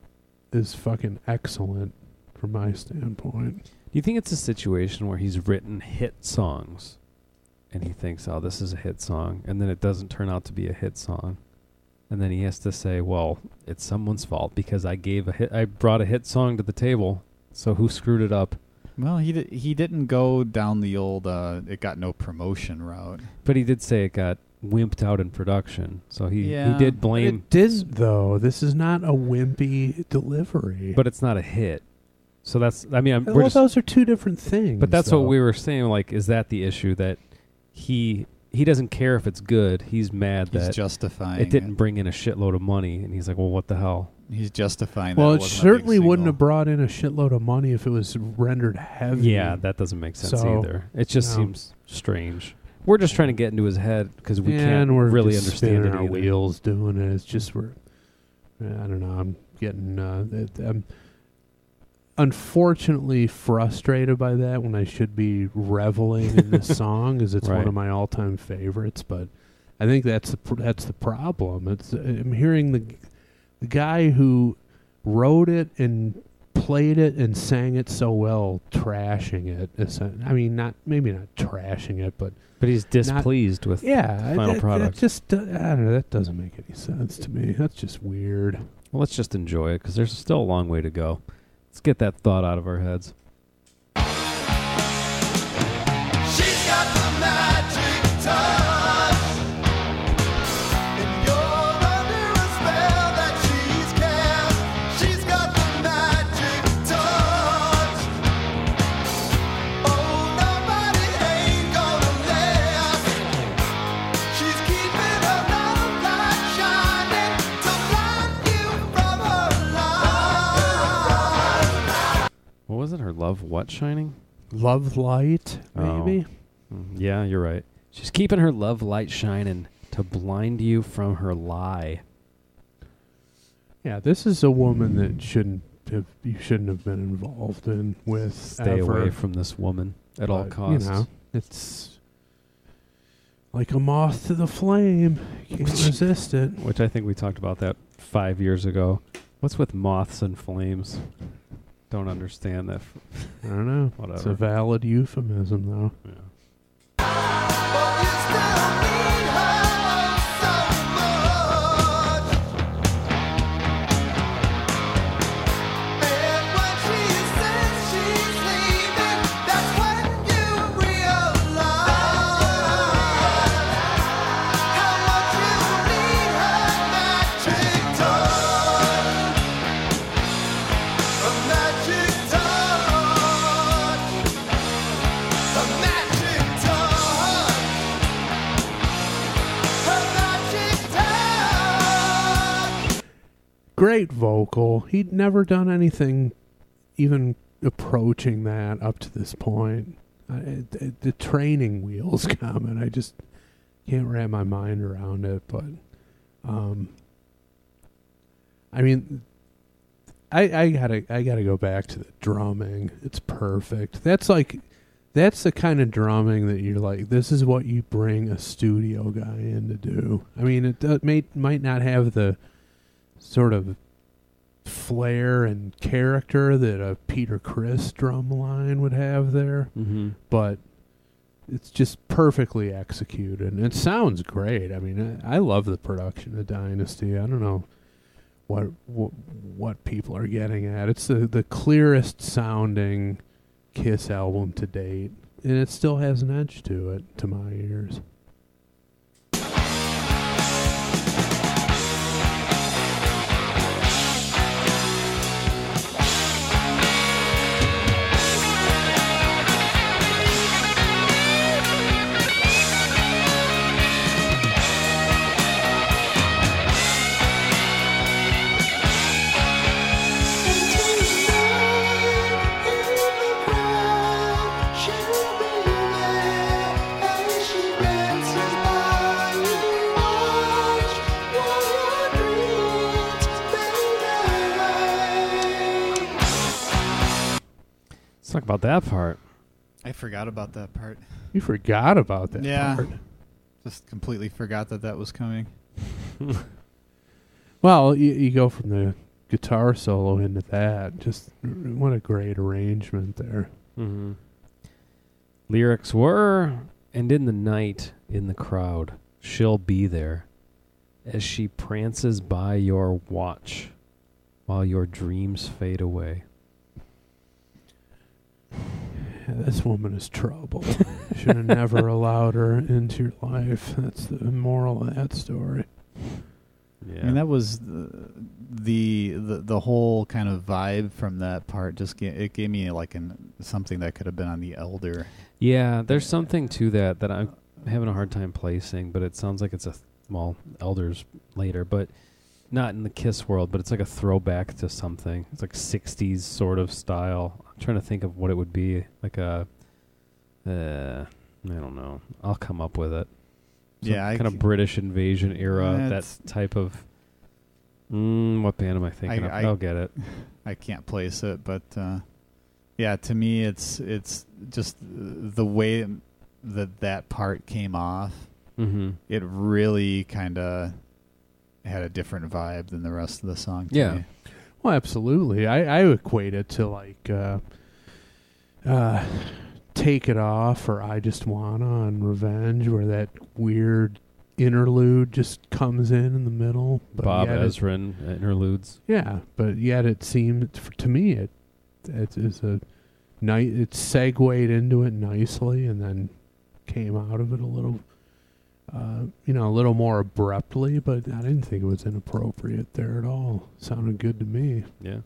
is fucking excellent from my standpoint. Do you think it's a situation where he's written hit songs and he thinks, oh, this is a hit song, and then it doesn't turn out to be a hit song? And then he has to say, well, it's someone's fault because I gave a hit. I brought a hit song to the table, so who screwed it up? Well, he di- he didn't go down the old uh, it got no promotion route. But he did say it got wimped out in production, so he, yeah. he did blame. But it did, though. This is not a wimpy delivery. But it's not a hit. So that's, I mean, I'm, well, we're just, those are two different things. But that's though. what we were saying, like, is that the issue that he... He doesn't care if it's good. He's mad he's that justifying it didn't it. bring in a shitload of money. And he's like, well, what the hell? He's justifying well, that. Well, it certainly wouldn't have brought in a shitload of money if it was rendered heavy. Yeah, that doesn't make sense so, either. It just no. seems strange. We're just trying to get into his head because we yeah, can't we're really just understand it our either. wheels doing it. It's just we're, I don't know, I'm getting, uh, I'm unfortunately frustrated by that when I should be reveling in this song because it's right. one of my all-time favorites. But I think that's the pr- that's the problem. It's I'm hearing the g- the guy who wrote it and played it and sang it so well trashing it. I mean, not maybe not trashing it, but but he's displeased not, with yeah, the final that, product. That just uh, I don't know. That doesn't make any sense to me. That's just weird. Well, let's just enjoy it because there's still a long way to go. Let's get that thought out of our heads. She's got the magic touch, and you're under a spell that she's cast. She's got the magic touch. Oh, nobody ain't gonna last. She's keeping her love light shining to blind you from her life. What was it? Her love what shining? Love light, maybe? Oh. Yeah, you're right. She's keeping her love light shining to blind you from her lie. Yeah, this is a woman that shouldn't have, you shouldn't have been involved in with Stay ever. away from this woman at but, all costs. You know, it's like a moth to the flame. You can't resist it. Which I think we talked about that five years ago. What's with moths and flames? Don't understand that. F- I don't know. Whatever. It's a valid euphemism, though. Yeah. Great vocal. He'd never done anything even approaching that up to this point. I, the, the training wheels comment, I just can't wrap my mind around it, but um, I mean, I I gotta I gotta go back to the drumming. It's perfect. That's like that's the kind of drumming that you're like, this is what you bring a studio guy in to do. I mean, it, it may might not have the sort of flair and character that a Peter Criss drum line would have there, mm-hmm. but it's just perfectly executed, and it sounds great. I mean, I, I love the production of Dynasty. I don't know what what, what people are getting at. It's the, the clearest sounding Kiss album to date, and it still has an edge to it, to my ears. Talk about that part. I forgot about that part. You forgot about that yeah. part. Just completely forgot that that was coming. Well, you, you go from the guitar solo into that. Just what a great arrangement there. Mm-hmm. Lyrics were, and in the night, in the crowd, she'll be there as she prances by your watch while your dreams fade away. This woman is trouble. Should have never allowed her into your life. That's the moral of that story. Yeah, I mean, that was the the the, the whole kind of vibe from that part. Just ga- it gave me like an something that could have been on The Elder. Yeah, there's something to that that I'm having a hard time placing, but it sounds like it's a th- well, Elder's later, but not in the Kiss world. But it's like a throwback to something. It's like sixties sort of style. Trying to think of what it would be like a uh, I don't know, I'll come up with it. Some yeah, kind I of British Invasion era, that type of mm, what band am I thinking I, of I, I'll get it. I can't place it, but uh, yeah, to me it's it's just the way that that part came off. Mm-hmm. It really kind of had a different vibe than the rest of the song to yeah me. Well, absolutely. I, I equate it to like uh, uh, Take It Off or I Just Wanna on Revenge, where that weird interlude just comes in in the middle. But Bob Ezrin it, interludes. Yeah, but yet it seemed, to me, it it is a nice, it segued into it nicely and then came out of it a little, Uh, you know, a little more abruptly, but I didn't think it was inappropriate there at all. Sounded good to me. Yeah.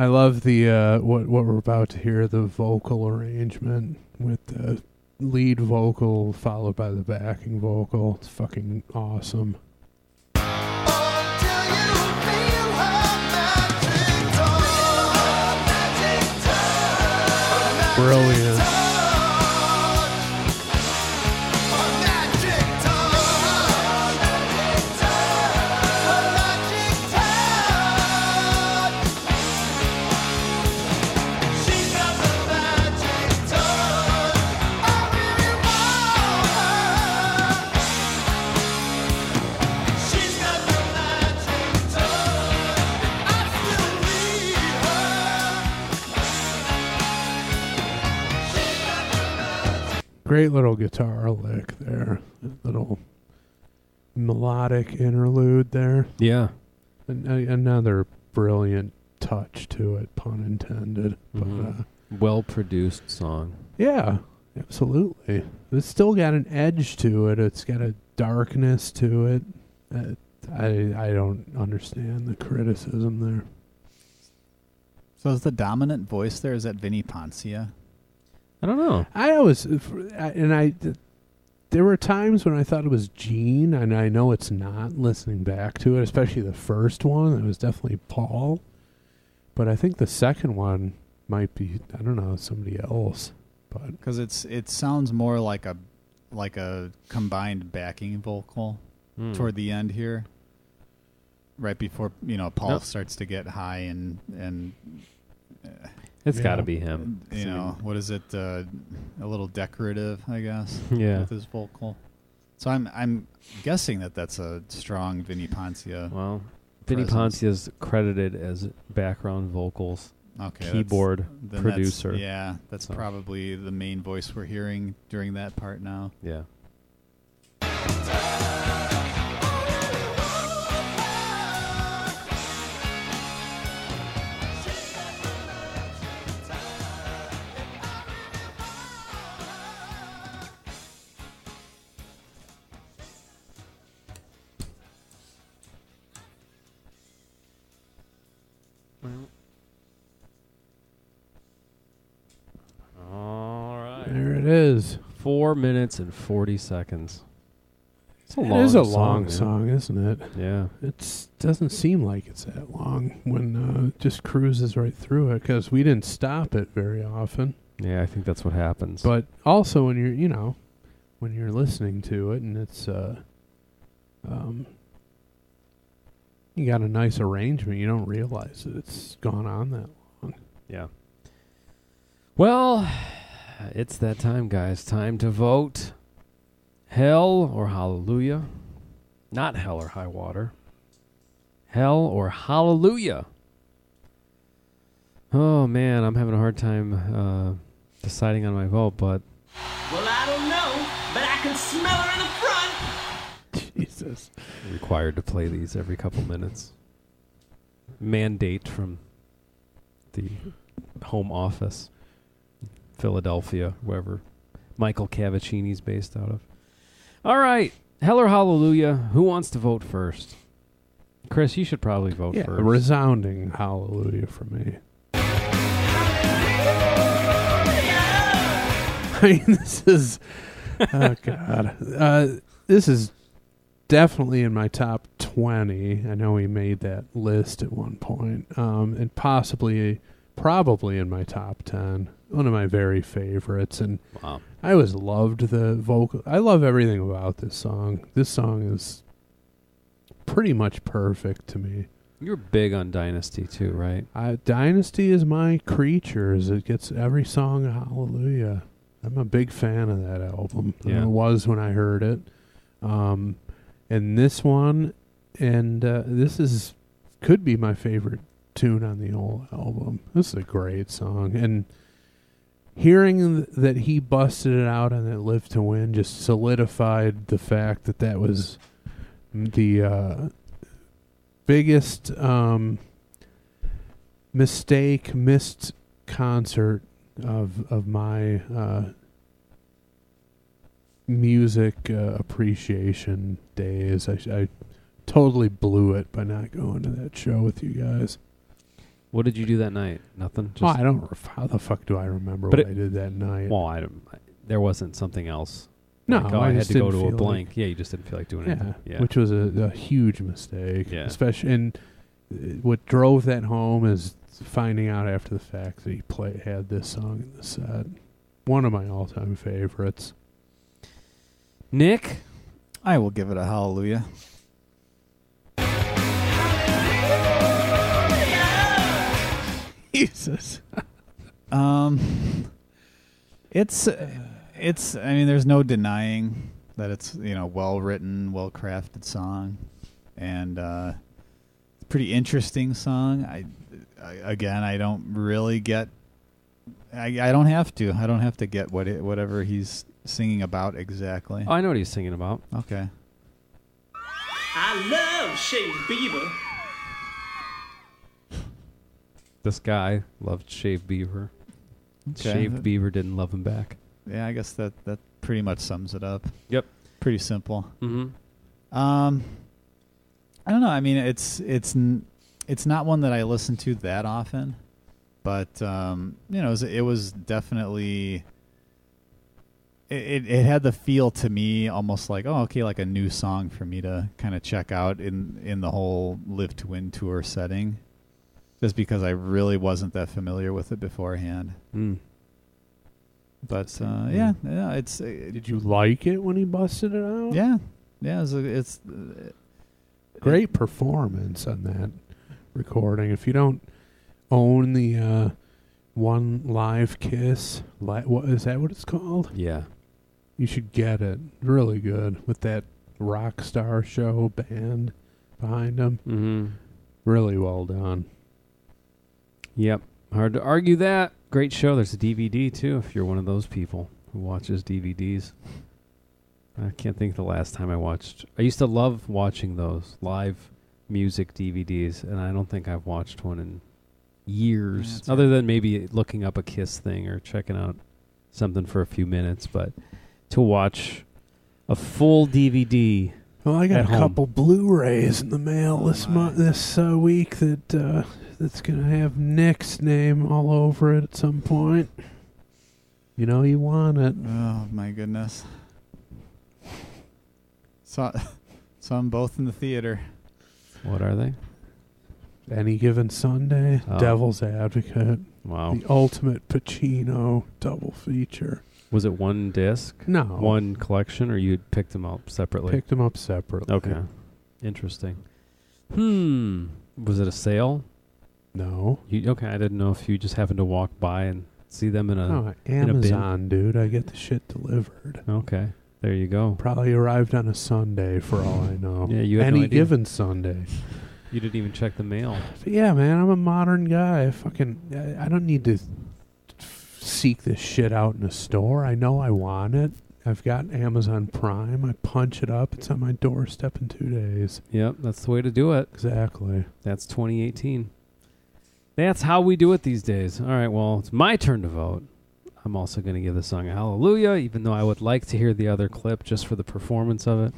I love the uh, what what we're about to hear, the vocal arrangement with the lead vocal followed by the backing vocal. It's fucking awesome. Brilliant. Great little guitar lick there. Little melodic interlude there. Yeah. An- a- another brilliant touch to it, pun intended. Mm-hmm. But, uh, well-produced song. Yeah, absolutely. It's still got an edge to it. It's got a darkness to it. Uh, I I don't understand the criticism there. So is the dominant voice there, is that Vinny Poncia? I don't know. I always, and I, there were times when I thought it was Gene, and I know it's not listening back to it, especially the first one. It was definitely Paul. But I think the second one might be, I don't know, somebody else. But because it's it sounds more like a like a combined backing vocal mm. toward the end here, right before you know Paul nope. starts to get high and and uh, it's got to be him. You know what is it? Uh, a little decorative, I guess. Yeah, with his vocal. So I'm I'm guessing that that's a strong Vinny Poncia. Well, Vinny Poncia's credited as background vocals. Okay, keyboard that's, producer. That's, yeah, that's so. probably the main voice we're hearing during that part now. Yeah. Four minutes and forty seconds. It's a it long is a song, long man. song, isn't it? Yeah, it doesn't seem like it's that long when uh, it just cruises right through it because we didn't stop it very often. Yeah, I think that's what happens. But also when you're, you know, when you're listening to it and it's, uh, um, you got a nice arrangement, you don't realize that it's gone on that long. Yeah. Well. It's that time, guys. Time to vote. Hell or Hallelujah. Not Hell or High Water. Hell or Hallelujah. Oh, man, I'm having a hard time uh, deciding on my vote, but... Well, I don't know, but I can smell her in the front. Jesus. Required to play these every couple minutes. Mandate from the home office. Philadelphia, wherever Michael Cavacini's based out of. All right. Hell or Hallelujah. Who wants to vote first? Chris, you should probably vote yeah, first. A resounding Hallelujah for me. Hallelujah! I mean, this is... Oh, God. Uh, this is definitely in my top twenty. I know we made that list at one point. Um, and possibly... Probably in my top ten. One of my very favorites. And wow. I always loved the vocal. I love everything about this song. This song is pretty much perfect to me. You're big on Dynasty too, right? Uh, Dynasty is my creatures. It gets every song a hallelujah. I'm a big fan of that album. Yeah. I was when I heard it. Um, and this one, and uh, this is could be my favorite tune on the whole album. This is a great song, and hearing th- that he busted it out and that Live to Win just solidified the fact that that was the uh, biggest um, mistake, missed concert of of my uh, music uh, appreciation days. I, I totally blew it by not going to that show with you guys. What did you do that night? Nothing? Just oh, I don't... Ref- how the fuck do I remember but what it, I did that night? Well, I don't... I, there wasn't something else. No, like, oh, I, I had to go to a blank. Like, yeah, you just didn't feel like doing yeah, anything. Yeah, which was a, a huge mistake. Yeah. Especially... And what drove that home is finding out after the fact that he play, had this song in the set. One of my all-time favorites. Nick? I will give it a hallelujah. Jesus. um, it's, it's, I mean, there's no denying that it's, you know, well-written, well-crafted song and uh, pretty interesting song. I, I, again, I don't really get, I, I don't have to, I don't have to get what it, whatever he's singing about exactly. Oh, I know what he's singing about. Okay. I love Shea Bieber. This guy loved Shea Beaver. Okay. Shaved Beaver didn't love him back. Yeah, I guess that, that pretty much sums it up. Yep. Pretty simple. Mm-hmm. Um, I don't know. I mean, it's it's n- it's not one that I listen to that often, but um, you know, it was, it was definitely it, it it had the feel to me almost like, oh, okay, like a new song for me to kind of check out in in the whole Live to Win tour setting, just because I really wasn't that familiar with it beforehand. Mm. But uh, yeah, yeah, it's. Uh, Did you like it when he busted it out? Yeah, yeah, it's, it's uh, great performance on that recording. If you don't own the uh, One Live Kiss, li- what is that? What it's called? Yeah, you should get it. Really good with that rock star show band behind him. Mm-hmm. Really well done. Yep, hard to argue that. Great show. There's a D V D, too, if you're one of those people who watches D V Ds. I can't think of the last time I watched. I used to love watching those live music D V Ds, and I don't think I've watched one in years, yeah, other right. than maybe looking up a Kiss thing or checking out something for a few minutes. But to watch a full D V D. Well, I got a home. couple Blu-rays in the mail oh this month, this uh, week that... Uh, That's going to have Nick's name all over it at some point. You know you want it. Oh, my goodness. Saw, saw them both in the theater. What are they? Any Given Sunday, oh. Devil's Advocate. Wow. The ultimate Pacino double feature. Was it one disc? No. One collection, or you'd picked them up separately? Picked them up separately. Okay. Interesting. Hmm. Was it a sale? No. You, okay, I didn't know if you just happened to walk by and see them in a no, Amazon, in a bin. Dude. I get the shit delivered. Okay, there you go. Probably arrived on a Sunday for all I know. Yeah, you had Any no idea. Given Sunday. You didn't even check the mail. But yeah, man, I'm a modern guy. I fucking, I, I don't need to seek this shit out in a store. I know I want it. I've got Amazon Prime. I punch it up. It's on my doorstep in two days. Yep, that's the way to do it. Exactly. That's twenty eighteen. That's how we do it these days. All right, well, it's my turn to vote. I'm also going to give the song a hallelujah, even though I would like to hear the other clip just for the performance of it.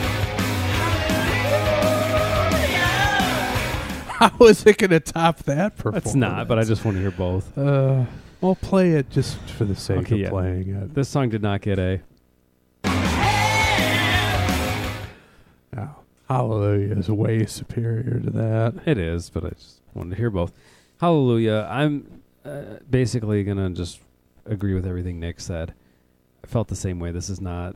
How is it going to top that performance? It's not, but I just want to hear both. Uh, we'll play it just for the sake okay, of yeah. playing it. This song did not get a... Oh, hallelujah is way superior to that. It is, but I just... wanted to hear both. Hallelujah. I'm uh, basically going to just agree with everything Nick said. I felt the same way. This is not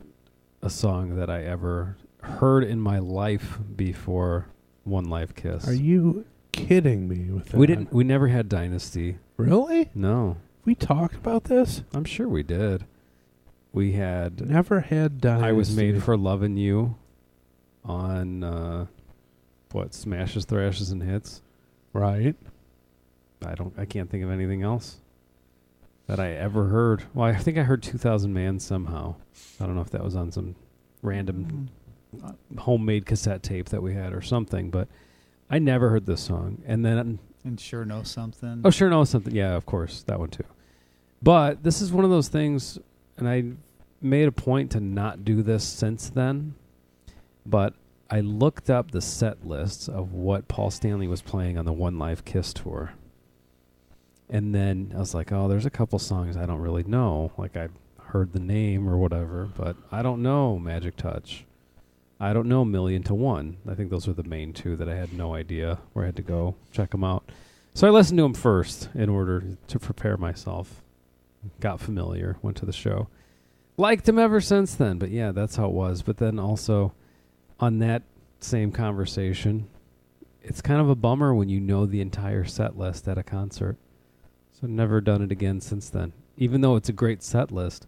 a song that I ever heard in my life before One Life Kiss. Are you kidding me with that? We didn't. We never had Dynasty. Really? No. We talked about this? I'm sure we did. We had... Never had Dynasty. I Was Made for Lovin' You on, uh, what, Smashes, Thrashes, and Hits? Right. I don't. I can't think of anything else that I ever heard. Well, I think I heard two thousand Man somehow. I don't know if that was on some random mm. homemade cassette tape that we had or something, but I never heard this song. And then... And Sure Know Something. Oh, Sure Know Something. Yeah, of course. That one too. But this is one of those things, and I made a point to not do this since then, but... I looked up the set lists of what Paul Stanley was playing on the One Life Kiss tour. And then I was like, oh, there's a couple songs I don't really know. Like, I've heard the name or whatever, but I don't know Magic Touch. I don't know Million to One. I think those were the main two that I had no idea where I had to go check them out. So I listened to them first in order to prepare myself. Got familiar, went to the show. Liked them ever since then, but yeah, that's how it was. But then also... on that same conversation, it's kind of a bummer when you know the entire set list at a concert. So never done it again since then. Even though it's a great set list,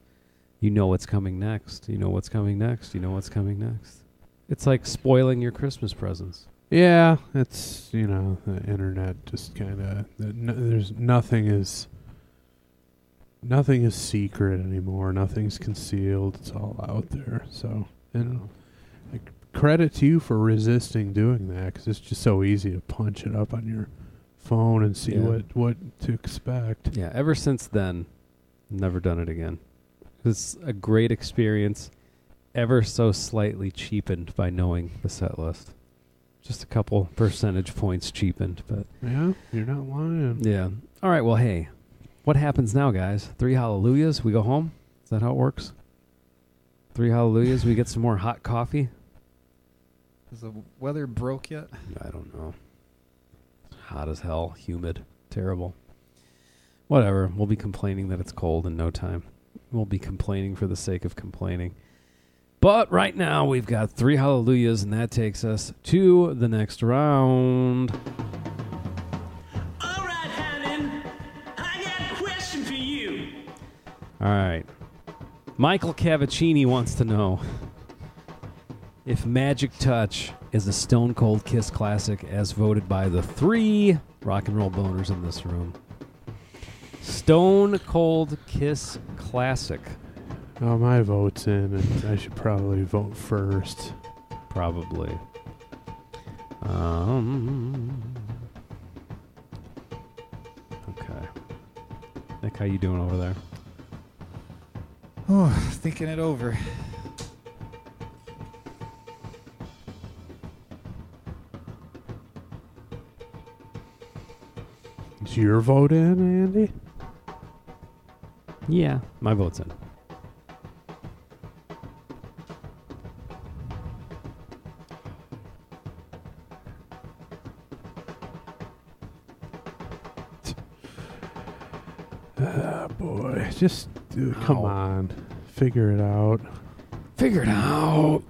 you know what's coming next. You know what's coming next. You know what's coming next. It's like spoiling your Christmas presents. Yeah, it's, you know, the internet just kind of, there's nothing is, nothing is secret anymore. Nothing's concealed. It's all out there. So, you know. Like, credit to you for resisting doing that, because it's just so easy to punch it up on your phone and see yeah. what, what to expect. Yeah, ever since then, never done it again. It's a great experience, ever so slightly cheapened by knowing the set list. Just a couple percentage points cheapened, but yeah, you're not lying. Yeah. All right, well, hey, what happens now, guys? Three hallelujahs, we go home? Is that how it works? Three hallelujahs, we get some more hot coffee? Has the weather broke yet? I don't know. Hot as hell, humid, terrible. Whatever, we'll be complaining that it's cold in no time. We'll be complaining for the sake of complaining. But right now, we've got three hallelujahs, and that takes us to the next round. All right, Hannon, I got a question for you. All right. Michael Cavacini wants to know if Magic Touch is a Stone Cold Kiss classic as voted by the three rock and roll boners in this room. Stone Cold Kiss classic. Oh, my vote's in, and I should probably vote first. Probably. Um. Okay. Nick, how you doing over there? Oh, thinking it over. Is your vote in, Andy? Yeah, my vote's in. Just uh, come Ow. on. Figure it out. Figure it out.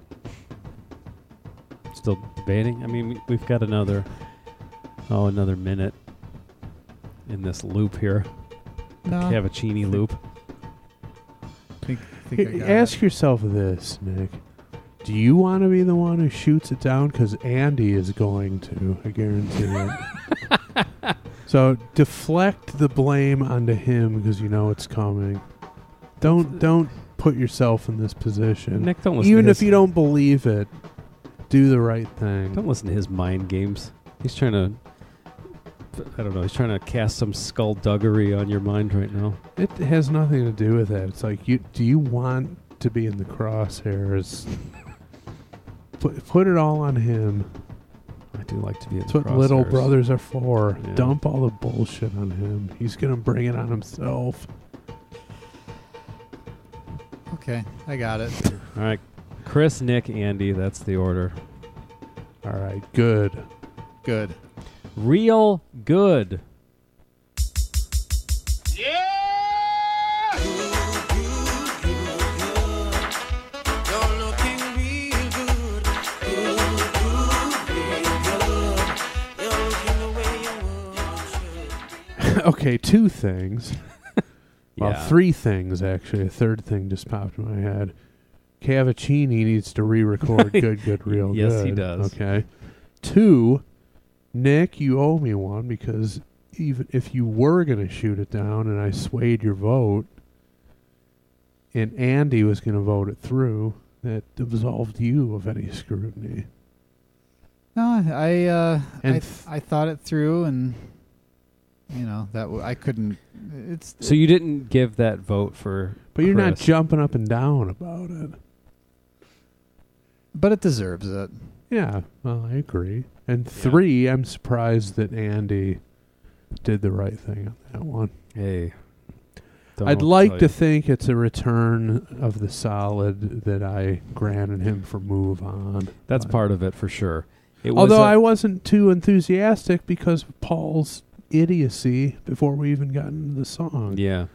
Still debating? I mean, we've got another, oh, another minute in this loop here. No. The Cavacini loop. Think, think hey, I ask it. yourself this, Nick. Do you want to be the one who shoots it down? Because Andy is going to. I guarantee it. So deflect the blame onto him because you know it's coming. Don't don't put yourself in this position. Nick, don't listen. Even to his if you don't believe it, do the right thing. Don't listen to his mind games. He's trying to, I don't know, he's trying to cast some skullduggery on your mind right now. It has nothing to do with that. It's like, you do you want to be in the crosshairs? put, put it all on him. I do like to be. That's what little brothers are for. Yeah. Dump all the bullshit on him. He's gonna bring it on himself. Okay, I got it. All right, Chris, Nick, Andy. That's the order. All right, good, good, real good. Okay, two things. Well, yeah. Three things, actually. A third thing just popped in my head. Cavacini needs to re-record Good, Good, Real yes, Good. Yes, he does. Okay. Two, Nick, you owe me one because even if you were going to shoot it down and I swayed your vote and Andy was going to vote it through, that absolved you of any scrutiny. No, I, uh, I, th- I thought it through and... You know, that w- I couldn't... It's So you didn't give that vote for But you're Chris. Not jumping up and down about it. But it deserves it. Yeah, well, I agree. And yeah. Three, I'm surprised that Andy did the right thing on that one. Hey. I'd like to think it's a return of the solid that I granted him for Move On. That's but part of it, for sure. It Although was I wasn't too enthusiastic because Paul's... idiocy before we even got into the song. Yeah.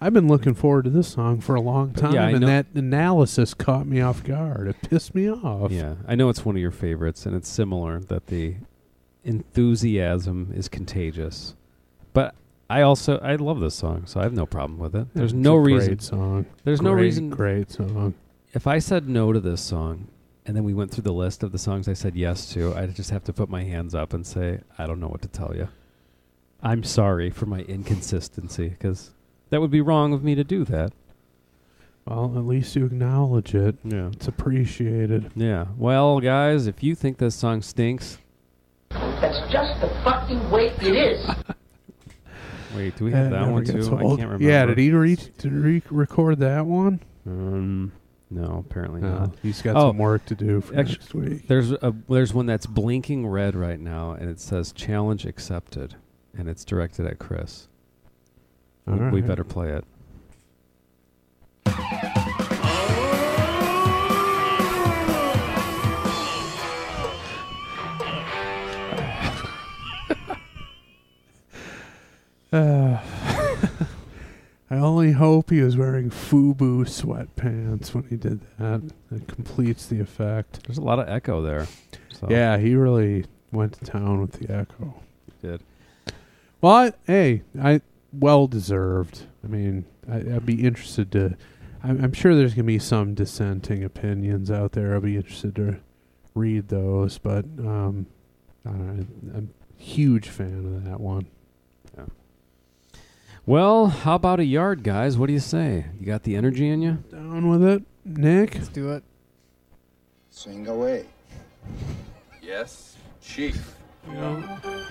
I've been looking forward to this song for a long time, yeah, and that analysis caught me off guard. It pissed me off. Yeah, I know it's one of your favorites, and it's similar that the enthusiasm is contagious. But I also, I love this song, so I have no problem with it. There's it's no a reason. Great song. There's great, no reason. Great song. If I said no to this song, and then we went through the list of the songs I said yes to, I'd just have to put my hands up and say, I don't know what to tell you. I'm sorry for my inconsistency, because that would be wrong of me to do that. Well, at least you acknowledge it. Yeah. It's appreciated. Yeah. Well, guys, if you think this song stinks... That's just the fucking way it is. Wait, do we have that, that one too? So I can't remember. Yeah, did he re- did re- record that one? Um, no, apparently uh, not. He's got oh, some work to do for actually, next week. There's a there's one that's blinking red right now, and it says "Challenge Accepted," and it's directed at Chris. We, right. we better play it. Uh, I only hope he was wearing FUBU sweatpants when he did that. It completes the effect. There's a lot of echo there. So. Yeah, he really went to town with the echo. He did. Well, I, hey, I well deserved. I mean, I, I'd be interested to... I'm, I'm sure there's going to be some dissenting opinions out there. I'd be interested to read those, but um, I don't know, I'm a huge fan of that one. Well, how about a yard, guys? What do you say? You got the energy in you? Down with it, Nick. Let's do it. Sing away. Yes, Chief. You know. Did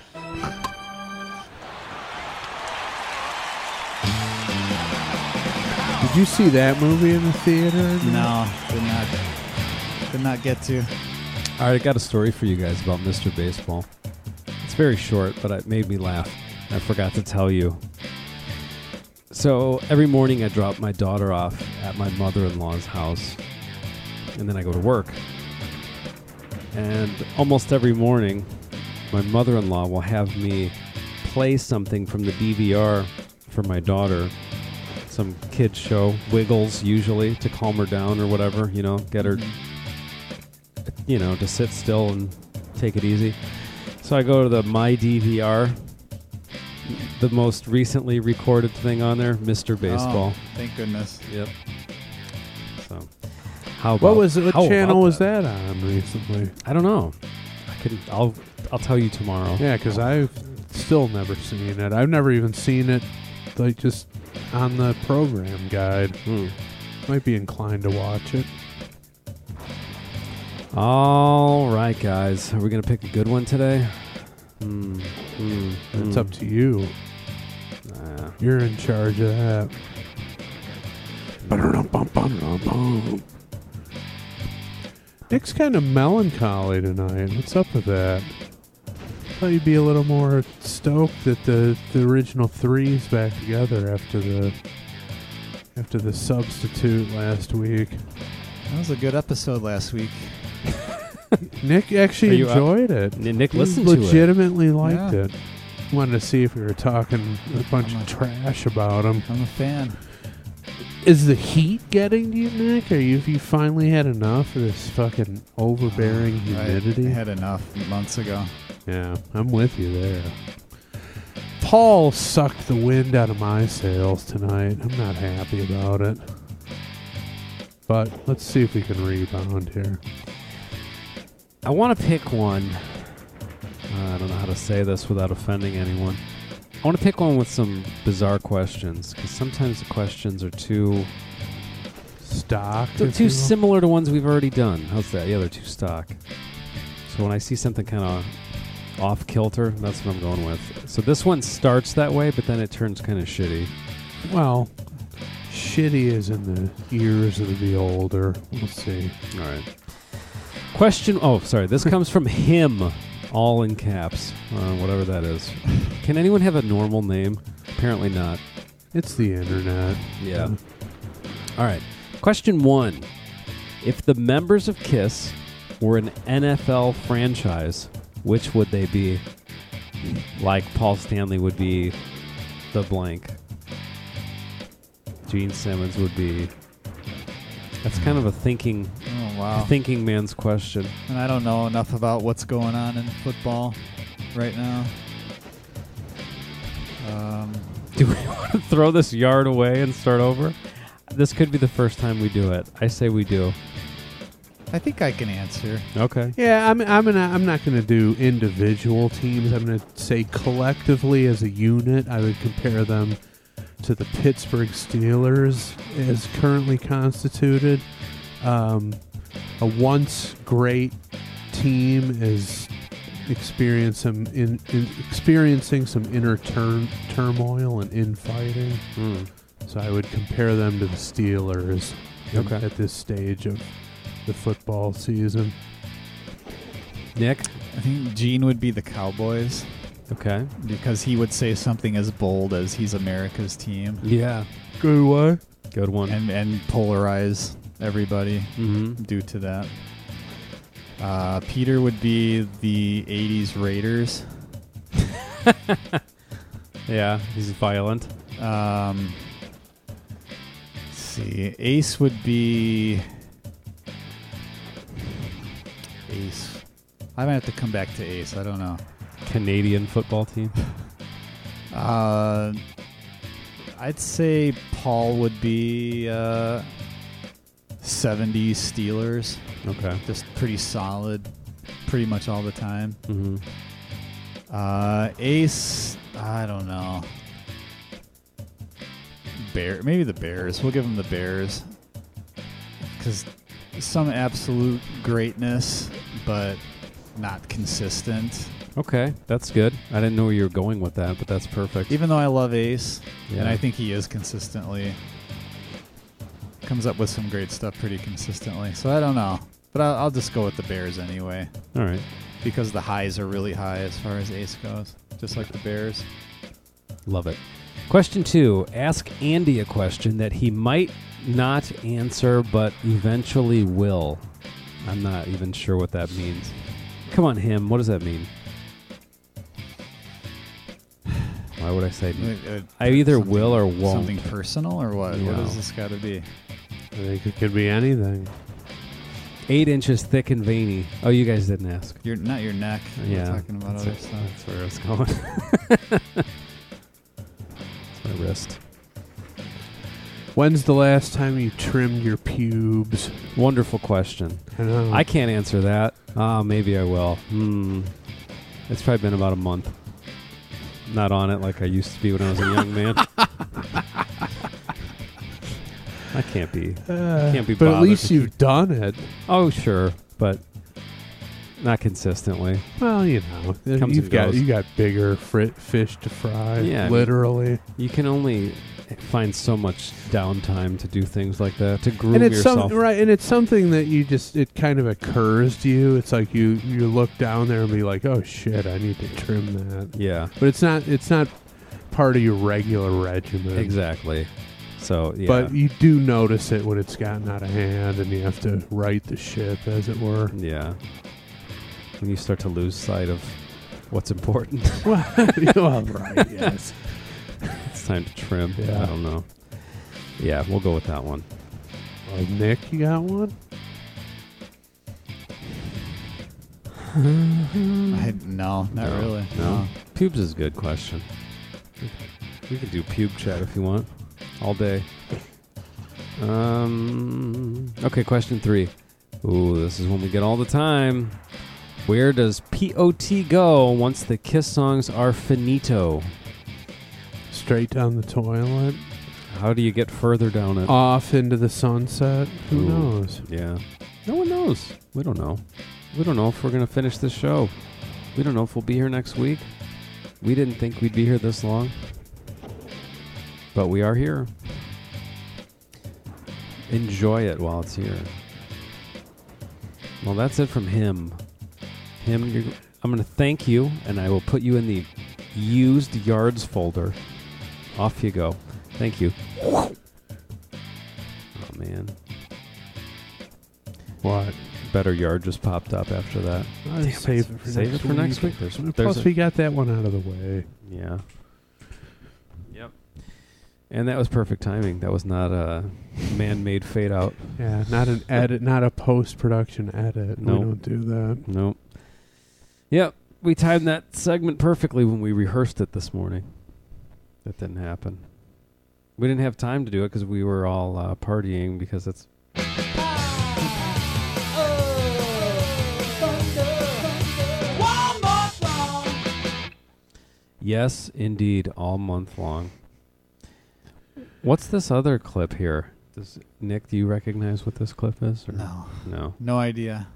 you see that movie in the theater? No, did not. Did not get to. All right, I got a story for you guys about Mister Baseball. It's very short, but it made me laugh. I forgot to tell you. So every morning I drop my daughter off at my mother-in-law's house, and then I go to work. And almost every morning, my mother-in-law will have me play something from the D V R for my daughter, some kid's show, Wiggles usually, to calm her down or whatever, you know, get her, you know, to sit still and take it easy. So I go to the My D V R. The most recently recorded thing on there, Mister Baseball. Oh, thank goodness. Yep. So, how about, what was it, what channel was that? that on recently? I don't know. I could. I'll. I'll tell you tomorrow. Yeah, because I've still never seen it. I've never even seen it, like just on the program guide. Hmm. Might be inclined to watch it. All right, guys. Are we gonna pick a good one today? Mm, mm, it's mm. up to you. Nah. You're in charge of that. Mm. Nick's kind of melancholy tonight. What's up with that? I thought you'd be a little more stoked that the, the original three's back together after the after the substitute last week. That was a good episode last week. Nick actually enjoyed up? it. Nick listened to it. He legitimately liked yeah. it. Wanted to see if we were talking a bunch I'm of a, trash about him. I'm a fan. Is the heat getting to you, Nick? Or you, have you finally had enough of this fucking overbearing uh, humidity? I had enough months ago. Yeah, I'm with you there. Paul sucked the wind out of my sails tonight. I'm not happy about it. But let's see if we can rebound here. I want to pick one. Uh, I don't know how to say this without offending anyone. I want to pick one with some bizarre questions, because sometimes the questions are too... Stock? They're too similar to ones we've already done. How's that? Yeah, they're too stock. So when I see something kind of off-kilter, that's what I'm going with. So this one starts that way, but then it turns kind of shitty. Well, shitty is in the ears of the older. We'll see. All right. Question, oh, sorry, this comes from him, all in caps, uh, whatever that is. Can anyone have a normal name? Apparently not. It's the internet. Yeah. Mm. All right. Question one. If the members of KISS were an N F L franchise, which would they be? Like Paul Stanley would be the blank. Gene Simmons would be... That's kind of a thinking... Wow. Thinking man's question. And I don't know enough about what's going on in football right now. Um, do we want to throw this yard away and start over? This could be the first time we do it. I say we do. I think I can answer. Okay. Yeah, I'm I'm gonna, I'm not going to do individual teams. I'm going to say collectively as a unit, I would compare them to the Pittsburgh Steelers as currently constituted. Um... A once great team is experience some in, in experiencing some inner tur- turmoil and infighting. Mm. So I would compare them to the Steelers okay. at this stage of the football season. Nick? I think Gene would be the Cowboys. Okay. Because he would say something as bold as he's America's team. Yeah. Good one. Good one. And, and polarize everybody mm-hmm. due to that. Uh, Peter would be the eighties Raiders. Yeah, he's violent. Um, let's see. Ace would be... Ace. I might have to come back to Ace. I don't know. Canadian football team? uh, I'd say Paul would be... Uh, seventies Steelers. Okay. Just pretty solid pretty much all the time. Mm-hmm. Uh, Ace, I don't know. Bear, maybe the Bears. We'll give them the Bears. Because some absolute greatness, but not consistent. Okay, that's good. I didn't know where you were going with that, but that's perfect. Even though I love Ace, yeah. and I think he is consistently... comes up with some great stuff pretty consistently. So I don't know. But I'll, I'll just go with the Bears anyway. All right. Because the highs are really high as far as Ace goes. Just like the Bears. Love it. Question two. Ask Andy a question that he might not answer but eventually will. I'm not even sure what that means. Come on, him. What does that mean? Why would I say uh, I either will or won't. Something personal or what? No. What does this got to be? I think it could be anything. Eight inches thick and veiny. Oh, you guys didn't ask. Your, not your neck. Yeah. We're talking about other it, stuff. That's where I was going. That's my wrist. When's the last time you trimmed your pubes? Wonderful question. I know. I can't answer that. Ah, uh, maybe I will. Hmm. It's probably been about a month. Not on it like I used to be when I was a young man. I can't be. Uh, can't be. But at least you've done it. Oh, sure, but not consistently. Well, you know, you've got you got bigger frit fish to fry. Yeah, literally. You can only find so much downtime to do things like that to groom and it's yourself. Some, right, and it's something that you just it kind of occurs to you. It's like you you look down there and be like, oh shit, I need to trim that. Yeah, but it's not it's not part of your regular regimen. Exactly. So, yeah. But you do notice it when it's gotten out of hand, and you have to right the ship, as it were. Yeah. And you start to lose sight of what's important. Well, well, right. Yes. It's time to trim. Yeah. I don't know. Yeah, we'll go with that one. Uh, Nick, you got one? I, no, not no, really. No. no. Pubes is a good question. We can do pube chat if you want. All day. Um. Okay, question three. Ooh, this is one we get all the time. Where does P O T go once the Kiss songs are finito? Straight down the toilet. How do you get further down it? Off into the sunset. Who Ooh, knows? Yeah. No one knows. We don't know. We don't know if we're going to finish this show. We don't know if we'll be here next week. We didn't think we'd be here this long. But we are here. Enjoy it while it's here. Well, that's it from him. Him, you're, I'm going to thank you, and I will put you in the used yards folder. Off you go. Thank you. Oh, man. What? Better yard just popped up after that. Damn, save it for, save next, it for week. next week. There's, there's Plus, a, we got that one out of the way. Yeah. And that was perfect timing. That was not a man-made fade-out. Yeah, not an edit, not a post-production edit. Nope. We don't do that. Nope. Yep, we timed that segment perfectly when we rehearsed it this morning. That didn't happen. We didn't have time to do it because we were all uh, partying because it's... Yes, indeed, all month long. What's this other clip here? Does Nick, do you recognize what this clip is? Or? No. No. No idea.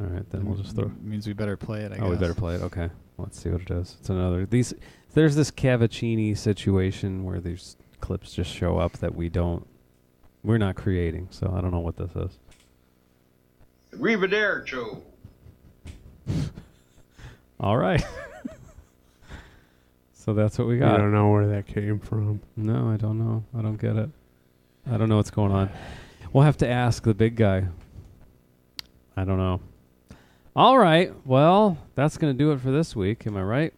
All right, then we'll just throw. It means we better play it, I oh, guess. Oh, we better play it. Okay. Let's see what it does. It's another. These There's this Cavacini situation where these clips just show up that we don't, we're not creating, so I don't know what this is. Arrivederci. All right. So that's what we got. I don't know where that came from. No, I don't know. I don't get it. I don't know what's going on. We'll have to ask the big guy. I don't know. All right. Well, that's going to do it for this week. Am I right?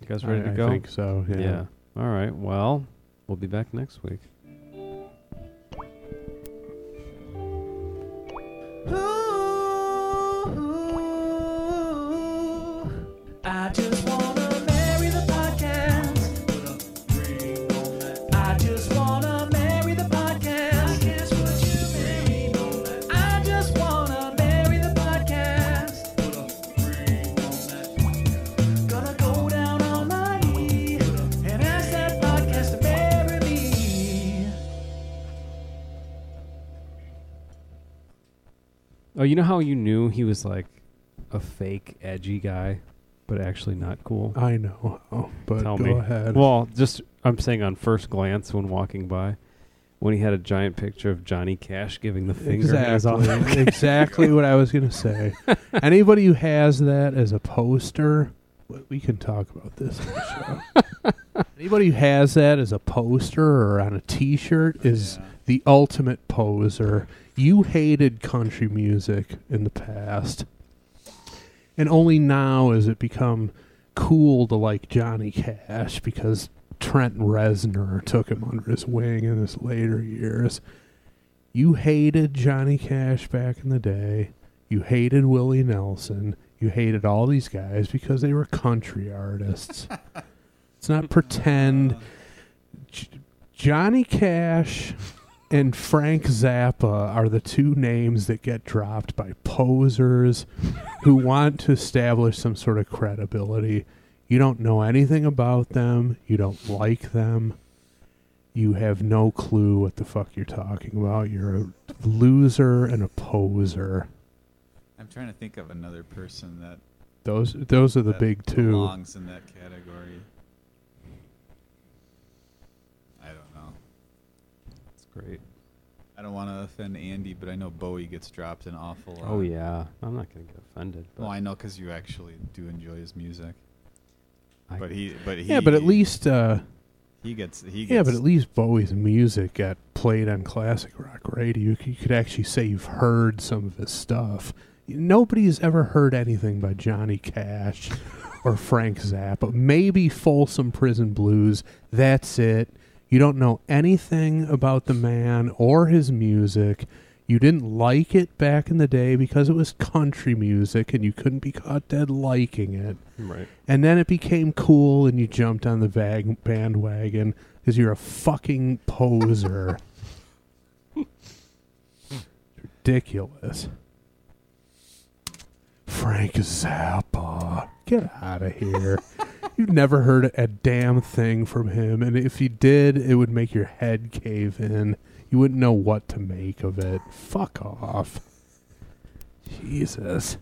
You guys ready I, to go? I think so, yeah. yeah. All right. Well, we'll be back next week. I just wanna marry the podcast. I just wanna marry the podcast. Guess what you mean? I just wanna marry the podcast. Gonna go down on my knee and ask that podcast to marry me. Oh, you know how you knew he was like a fake edgy guy? But actually not cool. I know, oh, but Tell go me. ahead. Well, just, I'm saying on first glance when walking by, when he had a giant picture of Johnny Cash giving the finger. Exactly, okay. exactly what I was going to say. Anybody who has that as a poster, we can talk about this on the show. Anybody who has that as a poster or on a T-shirt is yeah. the ultimate poser. You hated country music in the past. And only now has it become cool to like Johnny Cash because Trent Reznor took him under his wing in his later years. You hated Johnny Cash back in the day. You hated Willie Nelson. You hated all these guys because they were country artists. Let's not pretend. J- Johnny Cash and Frank Zappa are the two names that get dropped by posers who want to establish some sort of credibility. You don't know anything about them. You don't like them. You have no clue what the fuck you're talking about. You're a loser and a poser. I'm trying to think of another person that... Those those are the big two. ...belongs in that category. Great. I don't want to offend Andy, but I know Bowie gets dropped an awful lot. Oh, yeah. I'm not going to get offended. Well, I know because you actually do enjoy his music. I but he, but he, yeah, but at least uh, he gets he gets. Yeah, but at least Bowie's music got played on classic rock radio. You, you could actually say you've heard some of his stuff. Nobody's ever heard anything by Johnny Cash or Frank Zappa. Maybe Folsom Prison Blues. That's it. You don't know anything about the man or his music. You didn't like it back in the day because it was country music and you couldn't be caught dead liking it. Right. And then it became cool and you jumped on the bag- bandwagon because you're a fucking poser. Ridiculous. Frank Zappa. Get out of here. You've never heard a damn thing from him, and if you did, it would make your head cave in. You wouldn't know what to make of it. Fuck off. Jesus.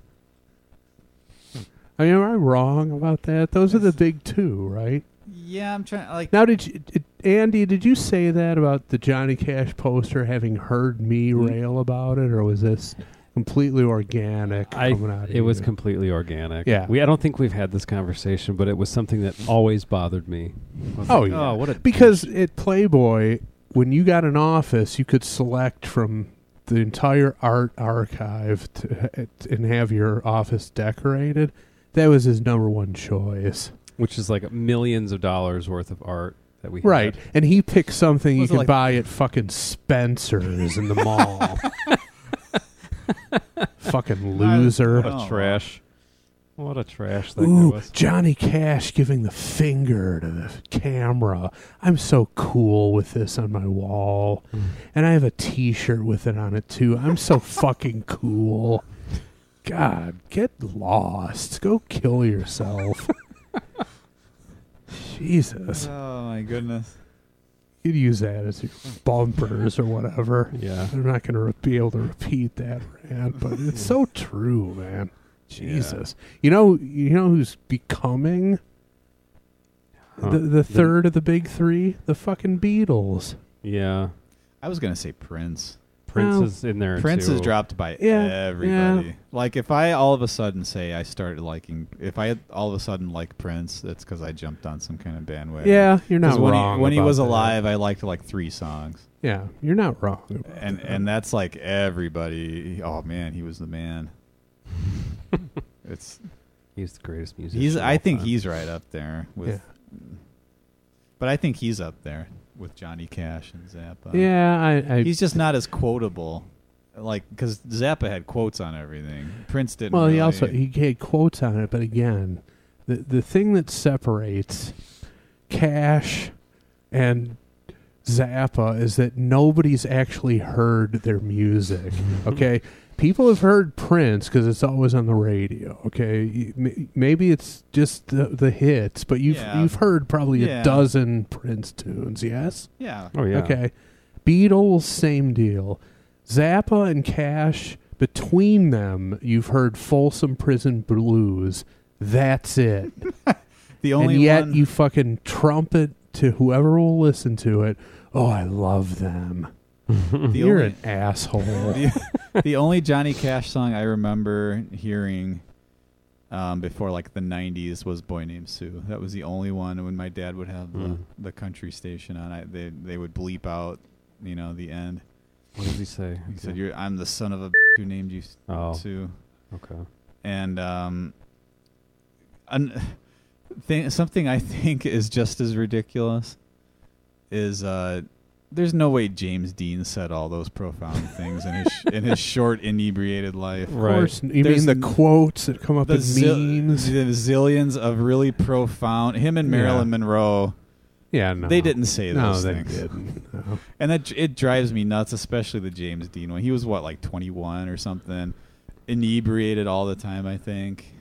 I mean, am I wrong about that? Those yes. are the big two, right? Yeah, I'm trying. Like now, did you, did, Andy? Did you say that about the Johnny Cash poster having heard me mm-hmm. rail about it, or was this? Completely organic. I, coming out of it you. was completely organic. Yeah, we. I don't think we've had this conversation, but it was something that always bothered me. Oh like, yeah, oh, what a because bitch. At Playboy, when you got an office, you could select from the entire art archive to, and have your office decorated. That was his number one choice, which is like millions of dollars worth of art. That we right, had. And he picked something you could like buy at fucking Spencer's in the mall. Fucking loser. What a trash. What a trash thing. Ooh, that was. Johnny Cash giving the finger to the camera. I'm so cool with this on my wall. Mm. And I have a T-shirt with it on it, too. I'm so fucking cool. God, get lost. Go kill yourself. Jesus. Oh, my goodness. you'd use that as your bumpers or whatever. Yeah. I'm not going to re- be able to repeat that rant, but it's so true, man. Jesus. Yeah. You know, you know who's becoming huh. the, the third the, of the big three? The fucking Beatles. Yeah. I was going to say Prince. Prince no. is in there, Prince too. Is dropped by yeah. everybody. Yeah. Like, if I all of a sudden say I started liking... If I all of a sudden like Prince, that's because I jumped on some kind of bandwagon. Yeah, you're not when wrong he, When he was that. alive, I liked, like, three songs. Yeah, you're not wrong. And that. and that's, like, everybody... Oh, man, he was the man. It's He's the greatest musician. He's. I think time. he's right up there. with. Yeah. But I think he's up there. With Johnny Cash and Zappa. Yeah, I, I he's just not as quotable, like because Zappa had quotes on everything. Prince didn't. Well, really. he also he had quotes on it, but again, the the thing that separates Cash and Zappa is that nobody's actually heard their music. Okay, people have heard Prince because it's always on the radio. Okay, maybe it's just the, the hits, but you've yeah. you've heard probably yeah. a dozen Prince tunes. Yes. Yeah. Oh yeah. Okay. Beatles, same deal. Zappa and Cash, between them, you've heard Folsom Prison Blues. That's it. the only. And yet one... you fucking trumpet to whoever will listen to it. Oh, I love them. The You're only, an asshole. The, the only Johnny Cash song I remember hearing um, before like the nineties was "Boy Named Sue." That was the only one when my dad would have mm. the, the country station on. I, they they would bleep out, you know, the end. What does he say? He okay. said, You're, "I'm the son of a bitch who named you oh. Sue." Okay. And um, an, th- something I think is just as ridiculous is uh. There's no way James Dean said all those profound things in his sh- in his short, inebriated life. Of course. Right. You There's mean the n- quotes that come up in zil- memes? The zillions of really profound... Him and Marilyn yeah. Monroe... Yeah, no. They didn't say those no, things. They didn't. No. And that, it drives me nuts, especially the James Dean one. He was, what, like twenty-one or something? Inebriated all the time, I think.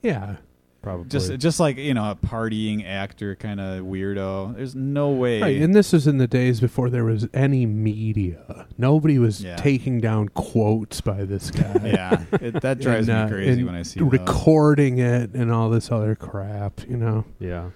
Yeah. Probably. Just, just like, you know, a partying actor kind of weirdo. There's no way. Right, and this was in the days before there was any media. Nobody was yeah. taking down quotes by this guy. yeah, it, that drives and, me crazy uh, when I see recording those. it and all this other crap, you know? Yeah.